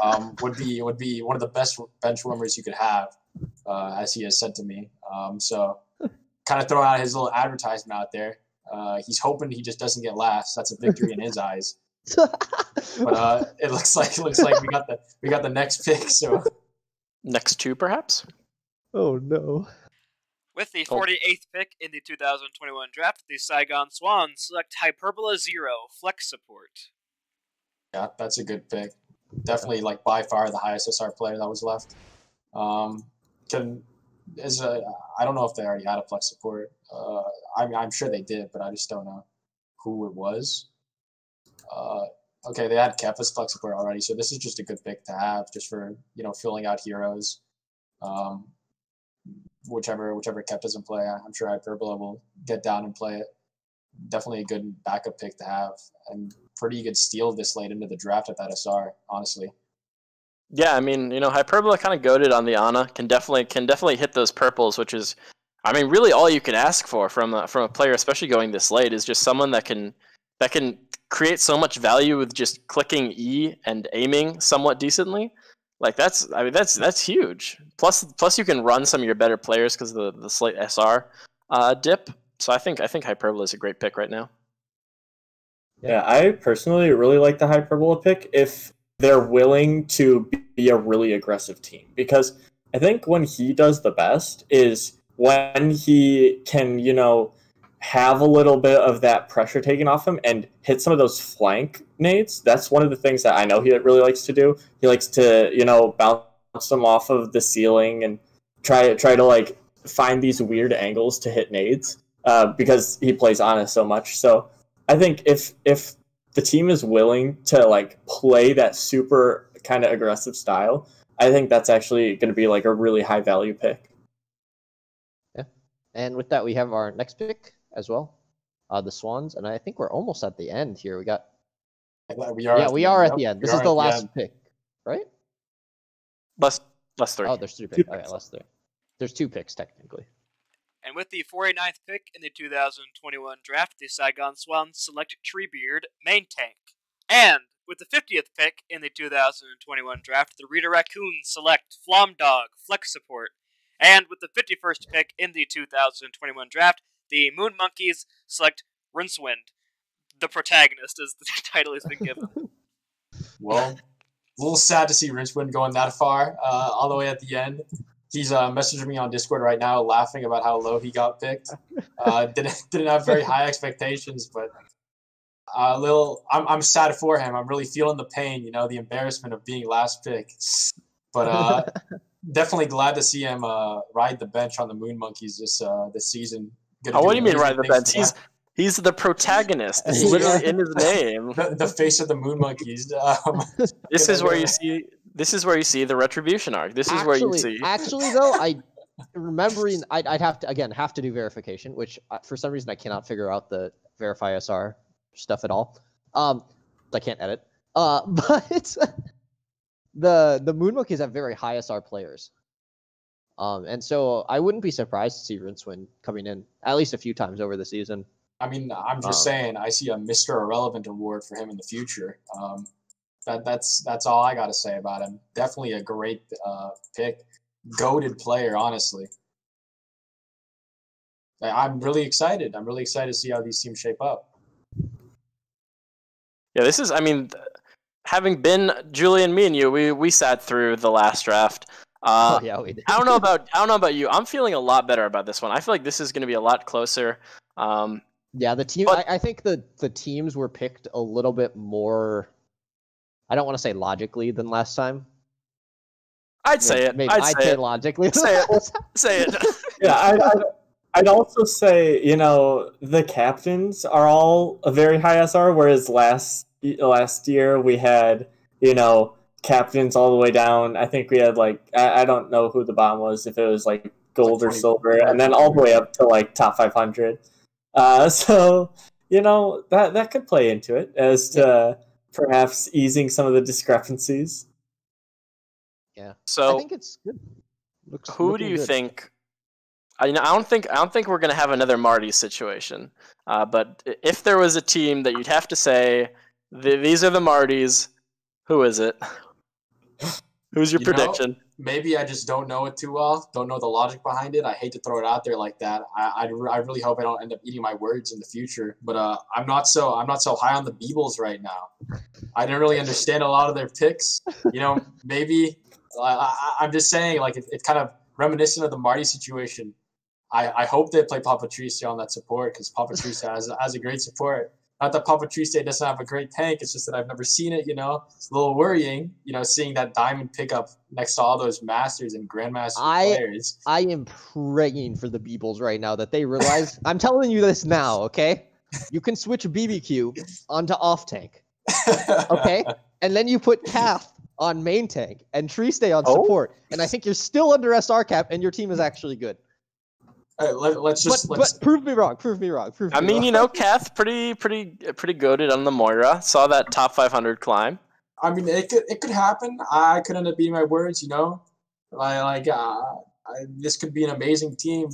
Um, would be would be one of the best bench warmers you could have, uh, as he has said to me. Um, so kind of throwing out his little advertisement out there. Uh, he's hoping he just doesn't get last. That's a victory in his eyes. But uh, it looks like it looks like we got the we got the next pick. So next two, perhaps. Oh no! With the forty-eighth pick in the two thousand twenty-one draft, the Saigon Swan select Hyperbola Zero, Flex Support. Yeah, that's a good pick. Definitely, like by far the highest S R player that was left. Um, can is a I don't know if they already had a Flex Support. Uh, I mean, I'm sure they did, but I just don't know who it was. Uh, okay, they had Kefa's Flex Support already, so this is just a good pick to have, just for you know filling out heroes. Um, whichever whichever Kef doesn't play, I'm sure Hyperbola will get down and play it. definitely a good backup pick to have, and pretty good steal this late into the draft at that S R, honestly. Yeah, I mean, you know, Hyperbola kind of goaded on the Ana. Can definitely can definitely hit those purples, which is, I mean, really all you can ask for from a, from a player, especially going this late, is just someone that can that can create so much value with just clicking E and aiming somewhat decently. Like that's, I mean, that's that's huge. Plus, plus you can run some of your better players because of the the slate S R uh, dip. So I think I think Hyperbola is a great pick right now. Yeah, I personally really like the Hyperbola pick if they're willing to be a really aggressive team, because I think when he does the best is when he can, you know, have a little bit of that pressure taken off him and hit some of those flank nades. That's one of the things that I know he really likes to do. He likes to, you know, bounce them off of the ceiling and try try to like find these weird angles to hit nades uh, because he plays Ana so much. So I think if if the team is willing to like play that super kind of aggressive style, I think that's actually going to be like a really high value pick. Yeah, and with that we have our next pick as well, uh, the Swans, and I think we're almost at the end here. We got, we are yeah, we are at the end. This is the last pick, right? Less, less three. Oh, there's three picks. All right, less three. There's two picks technically. And with the forty-ninth pick in the two thousand twenty-one draft, the Saigon Swan select Treebeard main tank. And with the fiftieth pick in the two thousand twenty-one draft, the Rycon Raccoon select Flomdog flex support. And with the fifty-first pick in the two thousand twenty-one draft, the Moon Monkeys select Rincewind, the protagonist, as the title has been given. Well, a little sad to see Rincewind going that far, uh, all the way at the end. He's uh, messaging me on Discord right now, laughing about how low he got picked. Uh, didn't didn't have very high expectations, but a little. I'm I'm sad for him. I'm really feeling the pain, you know, the embarrassment of being last pick. But uh, definitely glad to see him uh, ride the bench on the Moon Monkeys this uh, this season. Oh, what do you mean ride the bench? He's he's the protagonist. It's literally in his name. The, the face of the Moon Monkeys. Um, this is where you see. This is where you see the retribution arc. This is actually, where you see. Actually, though, I remembering I'd, I'd have to again have to do verification, which I, for some reason I cannot figure out the verify S R stuff at all. Um, I can't edit. Uh, but the the Moon Monkeys have very high S R players. Um, and so I wouldn't be surprised to see Rincewind coming in at least a few times over the season. I mean, I'm just um, saying I see a Mister Irrelevant award for him in the future. Um, That, that's that's all I got to say about him. Definitely a great uh, pick. Goated player, honestly. I'm really excited. I'm really excited to see how these teams shape up. Yeah, this is, I mean, having been Julian, me and you, we, we sat through the last draft. Uh, oh, yeah, we did. I don't know about I don't know about you. I'm feeling a lot better about this one. I feel like this is going to be a lot closer. Um, yeah, the team. But, I, I think the, the teams were picked a little bit more. I don't want to say logically than last time. I'd say maybe, it. Maybe I'd, I'd say, say it. logically. Say it. Say it. Yeah, I'd, I'd, I'd also say, you know, the captains are all a very high S R, whereas last last year we had, you know, captains all the way down. I think we had, like, I, I don't know who the bottom was, if it was, like, gold like or silver, and then all the way up to, like, top five hundred. Uh, so, you know, that, that could play into it as to... Yeah. Perhaps easing some of the discrepancies. Yeah. So I think it's good. Looks, who do you good. think? I, you know, I don't think I don't think we're gonna have another Marty situation. Uh, but if there was a team that you'd have to say, these are the Martys, who is it? Who's your you prediction? Know, maybe I just don't know it too well. Don't know the logic behind it. I hate to throw it out there like that. I I, I really hope I don't end up eating my words in the future. But uh, I'm not so I'm not so high on the Beebles right now. I didn't really understand a lot of their picks. You know, maybe uh, I, I'm just saying like it's it kind of reminiscent of the Marty situation. I, I hope they play Papatricio on that support because Papatricio has has a great support. Not that Papatricio doesn't have a great tank, it's just that I've never seen it, you know. It's a little worrying, you know, seeing that diamond pickup next to all those masters and grandmaster I, players. I am praying for the Beebles right now that they realize, I'm telling you this now, okay? You can switch B B Q onto off tank, okay? And then you put Kath on main tank and Triste on support. Oh? And I think you're still under S R cap and your team is actually good. Uh, let, let's just but, let's... But prove me wrong. Prove me wrong. Prove me I mean, wrong. You know, Kath, pretty, pretty, pretty goated on the Moira. Saw that top five hundred climb. I mean, it could, it could happen. I could end up being my words. You know, like, like uh, I, this could be an amazing team.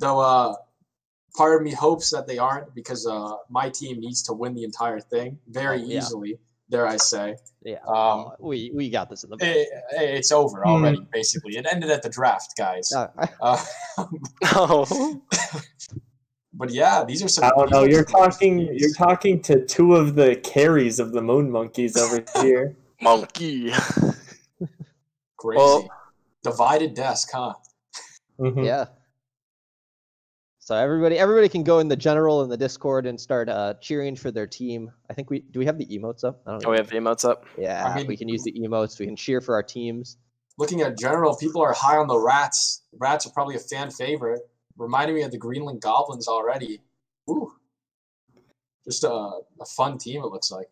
Though, uh, part of me hopes that they aren't, because uh, my team needs to win the entire thing very oh, yeah. easily. Dare I say? Yeah. Um, we we got this in the back. It, it's over already, mm. basically. It ended at the draft, guys. No. Uh, no. But yeah, these are some. I don't know. You're talking. Movies. You're talking to two of the carries of the Moon Monkeys over here. Monkey. Crazy. Well, divided desk, huh? Mm-hmm. Yeah. So everybody, everybody can go in the general and the Discord and start uh, cheering for their team. I think we do. We have the emotes up. I don't know. Oh, we have the emotes up. Yeah, I mean, we can use the emotes. We can cheer for our teams. Looking at general, people are high on the Rats. Rats are probably a fan favorite. Reminding me of the Greenland Goblins already. Ooh, just a a fun team. It looks like.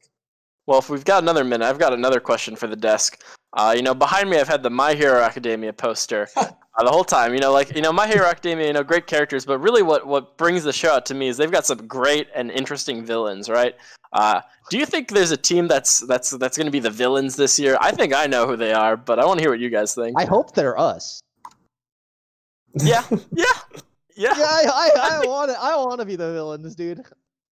Well, if we've got another minute, I've got another question for the desk. Uh, you know, behind me, I've had the My Hero Academia poster. Uh, the whole time, you know, like, you know, My Hero Academia, you know, great characters, but really what, what brings the show out to me is they've got some great and interesting villains, right? Uh, do you think there's a team that's that's that's going to be the villains this year? I think I know who they are, but I want to hear what you guys think. I hope they're us. Yeah, yeah, yeah. Yeah, I, I, I want to I want to be the villains, dude.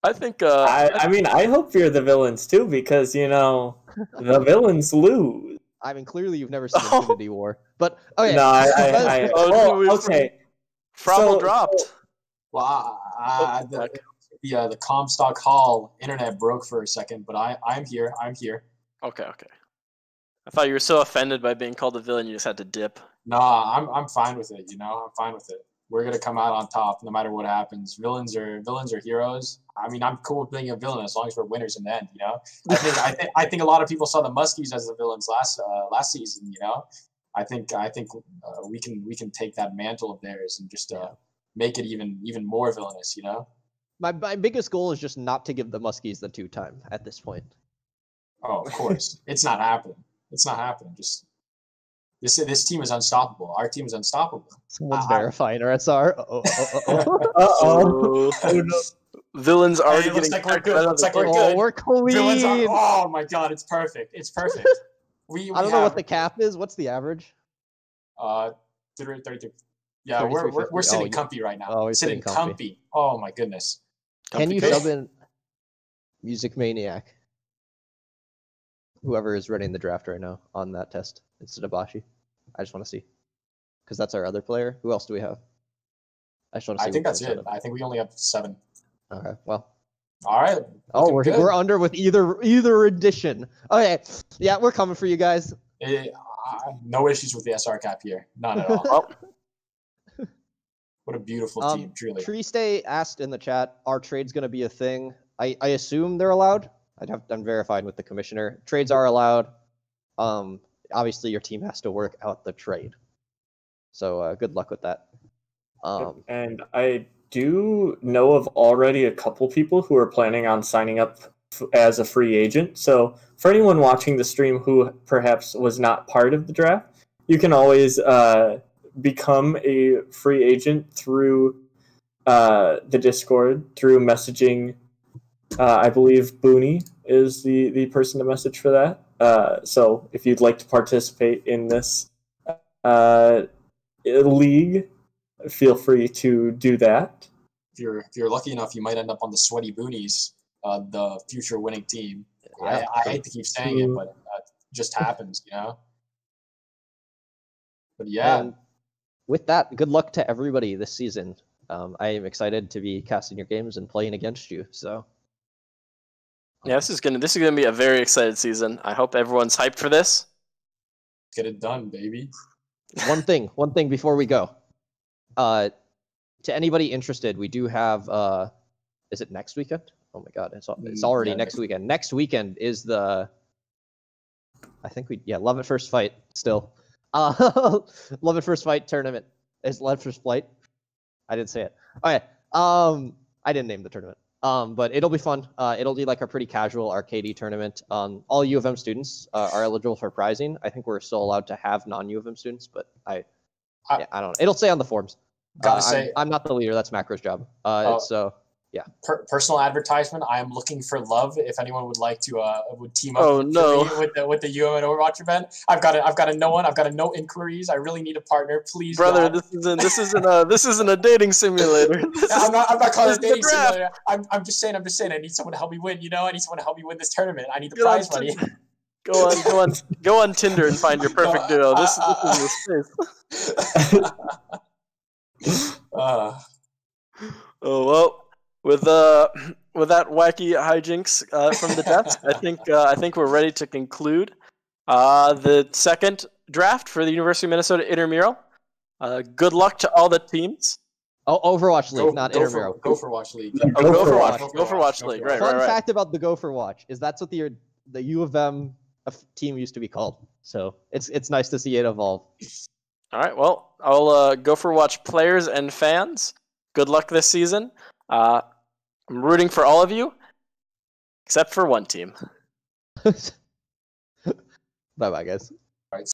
I think... Uh, I, I mean, I hope you're the villains, too, because, you know, the villains lose. I mean, clearly you've never seen oh. Infinity War, but okay. No, I, I, I oh, well, okay. Fromble so, dropped. Wow, uh, the the, uh, the Comstock Hall internet broke for a second, but I I'm here. I'm here. Okay, okay. I thought you were so offended by being called a villain, you just had to dip. Nah, I'm I'm fine with it. You know, I'm fine with it. We're gonna come out on top, no matter what happens. Villains are villains are heroes. I mean, I'm cool with being a villain as long as we're winners in the end, you know. I think I think I think a lot of people saw the Muskies as the villains last uh, last season, you know. I think I think uh, we can we can take that mantle of theirs and just uh, make it even even more villainous, you know. My my biggest goal is just not to give the Muskies the two time at this point. Oh, of course, it's not happening. It's not happening. Just this this team is unstoppable. Our team is unstoppable. Someone's uh, verifying our S R. Uh oh. Uh oh. Uh oh. Uh oh. Villains already hey, getting like we're good. Looks like we're oh, good. We're clean. Are, oh my god, it's perfect. It's perfect. We, we I don't know what the cap is. What's the average? Uh, thirty-three. Yeah, we're we're, we're sitting oh, comfy right now. Oh, we're sitting, sitting comfy. comfy. Oh my goodness. Comfy Can you sub in Music Maniac? Whoever is running the draft right now on that test instead of Bashi. I just want to see, because that's our other player. Who else do we have? I just want to see. I think that's it. Seven. I think we only have seven. Okay. Well. All right. Oh, we're good. We're under with either either edition. Okay. Yeah, we're coming for you guys. It, uh, no issues with the S R cap here. None at all. Oh. What a beautiful um, team, truly. Triste asked in the chat, "Are trades going to be a thing?" I I assume they're allowed. I'd have I'm verified with the commissioner. Trades are allowed. Um, obviously your team has to work out the trade. So uh, good luck with that. Um, and I. do know of already a couple people who are planning on signing up f as a free agent. So for anyone watching the stream who perhaps was not part of the draft, you can always uh, become a free agent through uh, the Discord, through messaging. Uh, I believe Booney is the, the person to message for that. Uh, so if you'd like to participate in this uh, league, feel free to do that. If you're if you're lucky enough, you might end up on the Sweaty Boonies, uh, the future winning team. Yeah. I, I hate to keep saying it, but it just happens, you know. But yeah, and with that, good luck to everybody this season. Um, I am excited to be casting your games and playing against you. So yeah, this is gonna this is gonna be a very excited season. I hope everyone's hyped for this. Get it done, baby. One thing, one thing before we go. Uh, to anybody interested, we do have, uh, is it next weekend? Oh my God, it's, it's already yeah, next weekend. Next weekend is the, I think we, yeah, Love at First Fight still. Uh, Love at First Fight tournament. Is Love at First Flight? I didn't say it. Okay, um, I didn't name the tournament. Um, but it'll be fun. Uh, it'll be like a pretty casual arcadey tournament. Um, all U of M students uh, are eligible for prizing. I think we're still allowed to have non-U of M students, but I, I, yeah, I don't know. It'll say on the forms. Gotta uh, say, I'm, I'm not the leader. That's Macro's job. Uh, uh, so, yeah. Per personal advertisement. I am looking for love. If anyone would like to, uh, would team up. Oh, no. me with the with the U M N Overwatch event. I've got a, I've got a no one. I've got a no inquiries. I really need a partner, please. Brother, God. this isn't this isn't a this isn't a dating simulator. no, I'm not I'm not calling it a dating simulator. I'm I'm just saying I'm just saying I need someone to help me win. You know, I need someone to help me win this tournament. I need the Get prize money. Go on, go on, go on Tinder and find your perfect no, duo. Uh, this, uh, this is the space. uh. Oh well, with uh, with that wacky hijinks uh, from the depths, I think uh, I think we're ready to conclude uh, the second draft for the University of Minnesota intramural. Uh, good luck to all the teams. Oh, Overwatch League, go, not go intramural. For, Gopher Watch League. Yeah. Oh, Gopher Watch. Gopher Watch League. Right, right, right. Fun fact about the Gopher Watch is that's what the the U of M team used to be called, so it's it's nice to see it evolve. All right, well, I'll uh, go for watch players and fans. Good luck this season. Uh, I'm rooting for all of you, except for one team. Bye, bye, guys. All right.